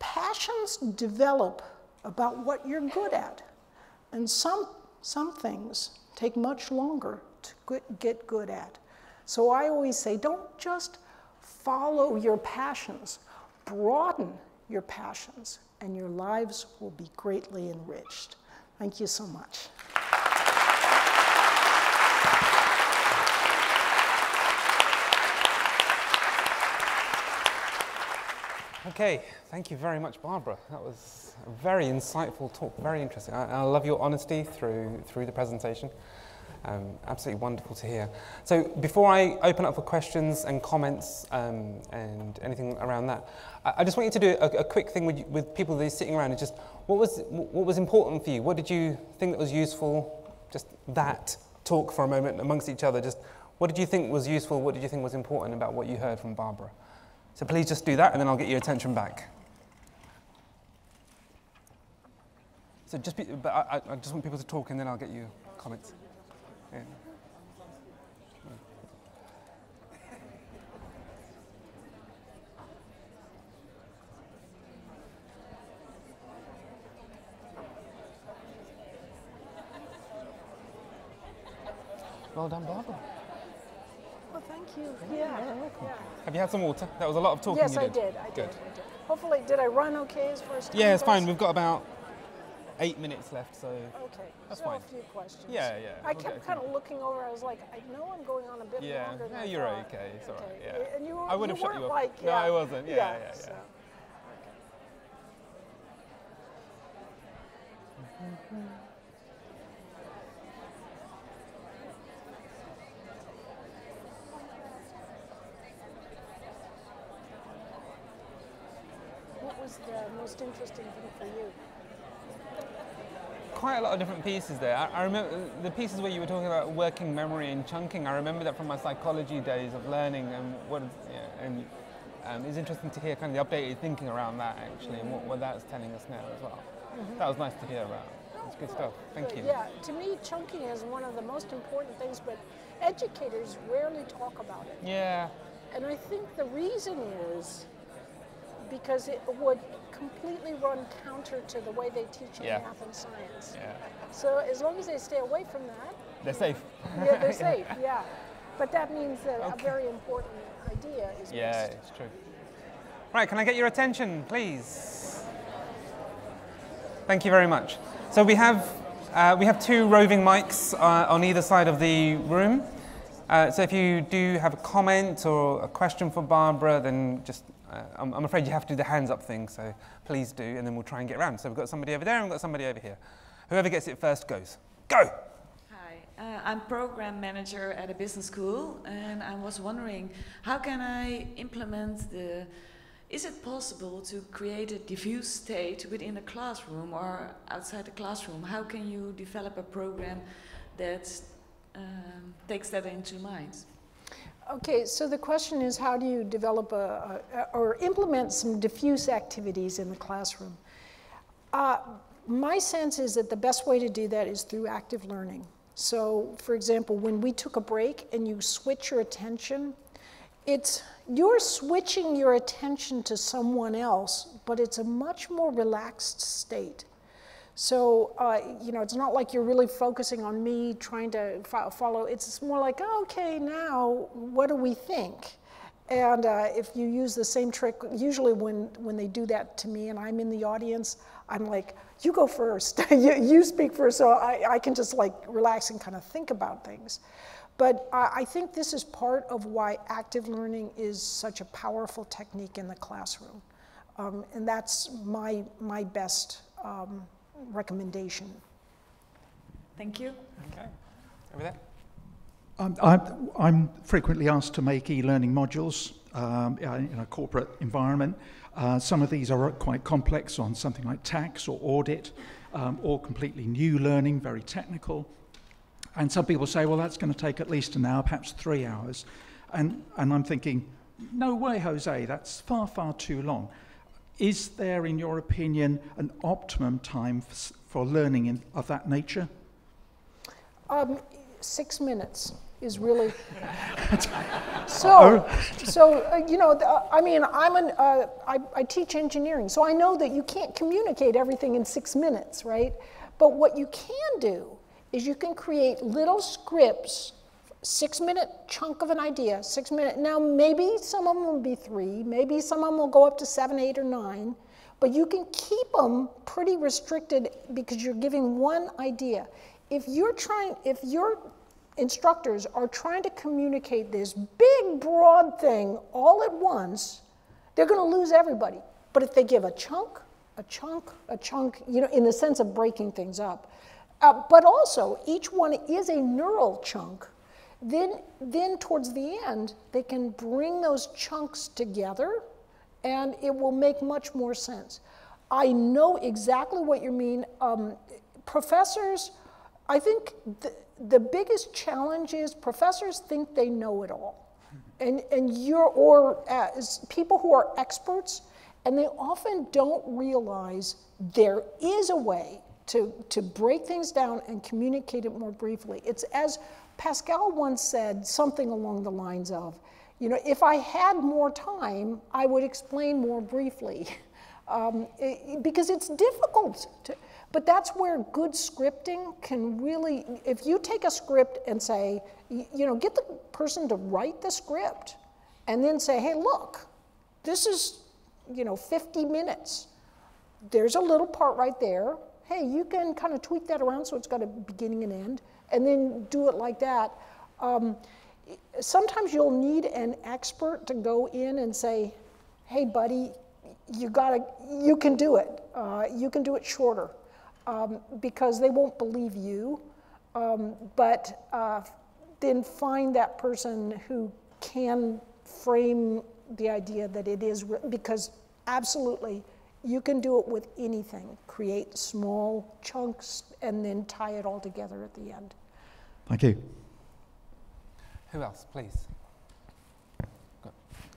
Passions develop about what you're good at. And some, some things take much longer to get good at. So I always say, don't just follow your passions. Broaden your passions, and your lives will be greatly enriched. Thank you so much. Okay, thank you very much, Barbara. That was a very insightful talk, very interesting. I, I love your honesty through, through the presentation. Um, absolutely wonderful to hear. So before I open up for questions and comments um, and anything around that, I, I just want you to do a, a quick thing with, you, with people that are sitting around, and just what was, what was important for you? What did you think that was useful? Just that talk for a moment amongst each other. Just what did you think was useful? What did you think was important about what you heard from Barbara? So please just do that, and then I'll get your attention back. So just be, but I, I just want people to talk, and then I'll get you comments. Yeah. Well done, Barbara. Well, thank you. Yeah. You're welcome. Yeah. Have you had some water? That was a lot of talking. Yes, you did. I did. I, Good. Did. I did. Hopefully, did I run okay as far as time? Yeah, it's fine. We've got about eight minutes left, so okay. That's so fine. A few questions. Yeah, yeah. I we'll kept kind of looking over. I was like, I know I'm going on a bit yeah. longer. Yeah, no, you're thought. okay. It's okay. all right. Yeah. And you were. I would have shut you up. Like, yeah. No, I wasn't. Yeah, yeah, yeah. yeah. So. Okay. The most interesting thing for you? Quite a lot of different pieces there. I, I remember the pieces where you were talking about working memory and chunking. I remember that from my psychology days of learning, and what yeah, and um, it's interesting to hear kind of the updated thinking around that actually, mm-hmm. and what, what that's telling us now as well. Mm-hmm. That was nice to hear about. It's good stuff. Thank you. Yeah, to me, chunking is one of the most important things, but educators rarely talk about it. Yeah. And I think the reason is because it would completely run counter to the way they teach in yeah. math and science. Yeah. So as long as they stay away from that. They're safe. Yeah, they're safe, yeah. But that means that okay. a very important idea is Yeah, missed. It's true. Right, can I get your attention, please? Thank you very much. So we have, uh, we have two roving mics uh, on either side of the room. Uh, so if you do have a comment or a question for Barbara, then just Uh, I'm, I'm afraid you have to do the hands up thing, so please do, and then we'll try and get around. So we've got somebody over there, and we've got somebody over here. Whoever gets it first goes. Go! Hi, uh, I'm program manager at a business school, and I was wondering, how can I implement the... Is it possible to create a diffuse state within a classroom or outside the classroom? How can you develop a program that um, takes that into mind? Okay, so the question is, how do you develop a, a, or implement some diffuse activities in the classroom? Uh, my sense is that the best way to do that is through active learning. So, for example, when we took a break and you switch your attention, it's, you're switching your attention to someone else, but it's a much more relaxed state. So, uh, you know, it's not like you're really focusing on me trying to fo follow. It's more like, oh, okay, now what do we think? And uh, if you use the same trick, usually when, when they do that to me and I'm in the audience, I'm like, you go first, you, you speak first, so I, I can just like relax and kind of think about things. But uh, I think this is part of why active learning is such a powerful technique in the classroom. Um, and that's my, my best um, recommendation. Thank you. Okay. Over there. Um, I'm, I'm frequently asked to make e-learning modules um, in a corporate environment. Uh, some of these are quite complex on something like tax or audit, um, or completely new learning, very technical. And some people say, well, that's going to take at least an hour, perhaps three hours. And, and I'm thinking, no way, Jose, that's far, far too long. Is there, in your opinion, an optimum time for, for learning in, of that nature? Um, six minutes is really... so, so uh, you know, uh, I mean, I'm an, uh, I, I teach engineering, so I know that you can't communicate everything in six minutes, right? But what you can do is you can create little scripts, six-minute chunk of an idea, six-minute. Now, maybe some of them will be three. Maybe some of them will go up to seven, eight, or nine. But you can keep them pretty restricted because you're giving one idea. If you're trying, if your instructors are trying to communicate this big, broad thing all at once, they're going to lose everybody. But if they give a chunk, a chunk, a chunk, you know, in the sense of breaking things up. Uh, but also, each one is a neural chunk. Then, then towards the end, they can bring those chunks together, and it will make much more sense. I know exactly what you mean. Um, professors, I think the, the biggest challenge is professors think they know it all. And, and you're, or as people who are experts, and they often don't realize there is a way to, to break things down and communicate it more briefly. It's as Pascal once said something along the lines of, you know, if I had more time, I would explain more briefly. Um, it, because it's difficult to, but that's where good scripting can really, if you take a script and say, you, you know, get the person to write the script and then say, hey, look, this is, you know, fifty minutes. There's a little part right there. Hey, you can kind of tweak that around so it's got a beginning and end. And then do it like that. Um, sometimes you'll need an expert to go in and say, hey, buddy, you gotta, you can do it. Uh, you can do it shorter um, because they won't believe you. Um, but uh, then find that person who can frame the idea that it is, because absolutely, you can do it with anything. Create small chunks and then tie it all together at the end. Thank you. Who else, please? Uh,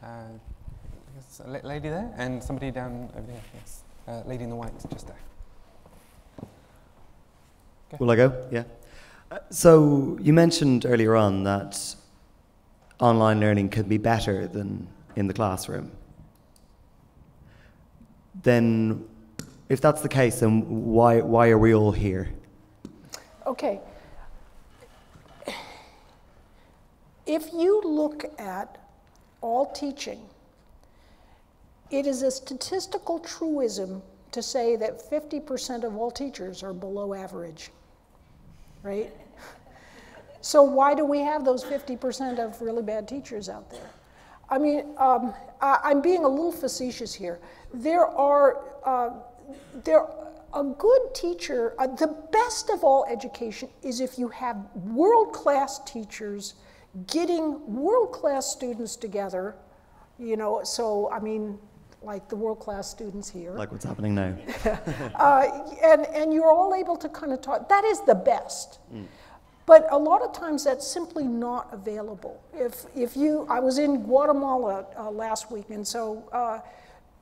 there's a lady there and somebody down over here. Yes, uh, lady in the white, just there. Go. Will I go? Yeah. Uh, so you mentioned earlier on that online learning can be better than in the classroom. Then, if that's the case, then why, why are we all here? Okay. If you look at all teaching, it is a statistical truism to say that fifty percent of all teachers are below average, right? So why do we have those fifty percent of really bad teachers out there? I mean, um, I, I'm being a little facetious here. There are, uh, there, a good teacher, uh, the best of all education is if you have world-class teachers getting world-class students together, you know, so, I mean, like the world-class students here. Like what's happening now. uh, and, and you're all able to kind of talk. That is the best. Mm. But a lot of times that's simply not available. If, if you, I was in Guatemala uh, last week, and so uh,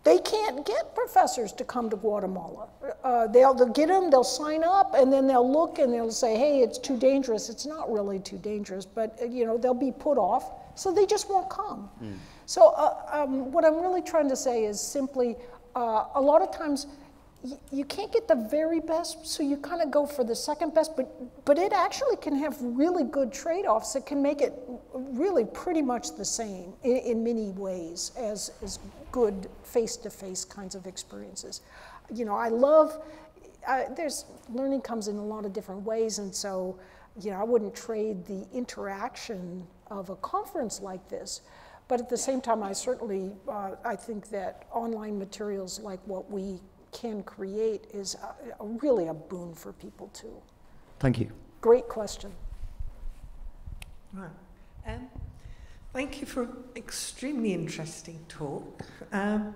they can't get professors to come to Guatemala. Uh, they'll, they'll get them, they'll sign up, and then they'll look and they'll say, hey, it's too dangerous. It's not really too dangerous, but you know, they'll be put off, so they just won't come. Mm. So uh, um, what I'm really trying to say is simply, uh, a lot of times, you can't get the very best, so you kind of go for the second best, but, but it actually can have really good trade-offs that can make it really pretty much the same in, in many ways as, as good face-to-face kinds of experiences. You know, I love, uh, there's, learning comes in a lot of different ways, and so, you know, I wouldn't trade the interaction of a conference like this. But at the same time, I certainly, uh, I think that online materials like what we can create is a, a really a boon for people too. Thank you. Great question. Right. Um, thank you for an extremely interesting talk. Um,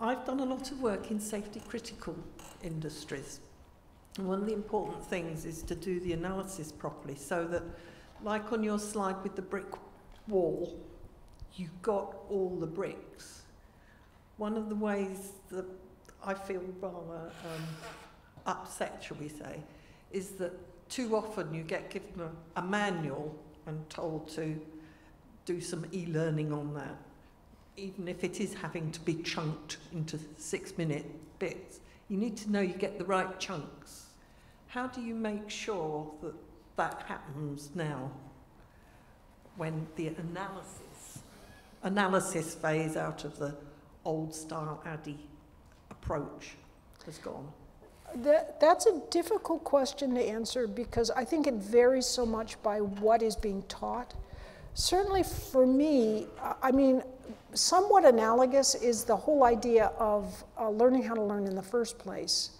I've done a lot of work in safety critical industries. And one of the important things is to do the analysis properly so that, like on your slide with the brick wall, you got all the bricks. One of the ways that I feel rather um, upset, shall we say, is that too often you get given a, a manual and told to do some e-learning on that, even if it is having to be chunked into six-minute bits. You need to know you get the right chunks. How do you make sure that that happens now when the analysis analysis phase out of the old-style A D D I approach has gone? That, that's a difficult question to answer because I think it varies so much by what is being taught. Certainly for me, I mean, somewhat analogous is the whole idea of uh, learning how to learn in the first place.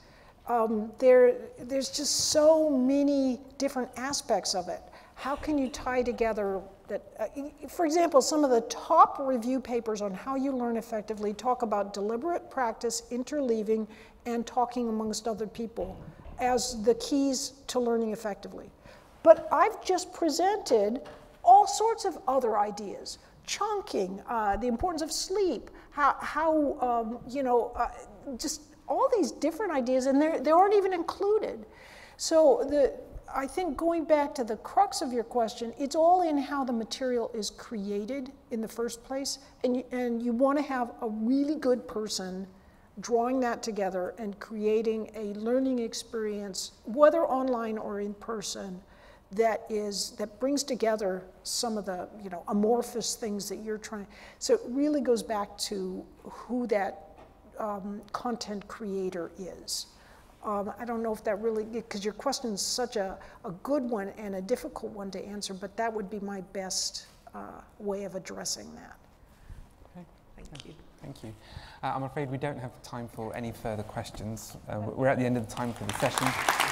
Um, there, there's just so many different aspects of it. How can you tie together that, uh, for example, some of the top review papers on how you learn effectively talk about deliberate practice, interleaving, and talking amongst other people as the keys to learning effectively. But I've just presented all sorts of other ideas. Chunking, uh, the importance of sleep, how, how um, you know, uh, just all these different ideas, and they aren't even included. So the I think going back to the crux of your question, it's all in how the material is created in the first place, and you, and you want to have a really good person drawing that together and creating a learning experience, whether online or in person, that is that brings together some of the you know amorphous things that you're trying. So it really goes back to who that um, content creator is. Um, I don't know if that really, because your question is such a, a good one and a difficult one to answer, but that would be my best uh, way of addressing that. Okay. Thank yeah. you. Thank you. Uh, I'm afraid we don't have time for any further questions. Uh, we're at the end of the time for the session.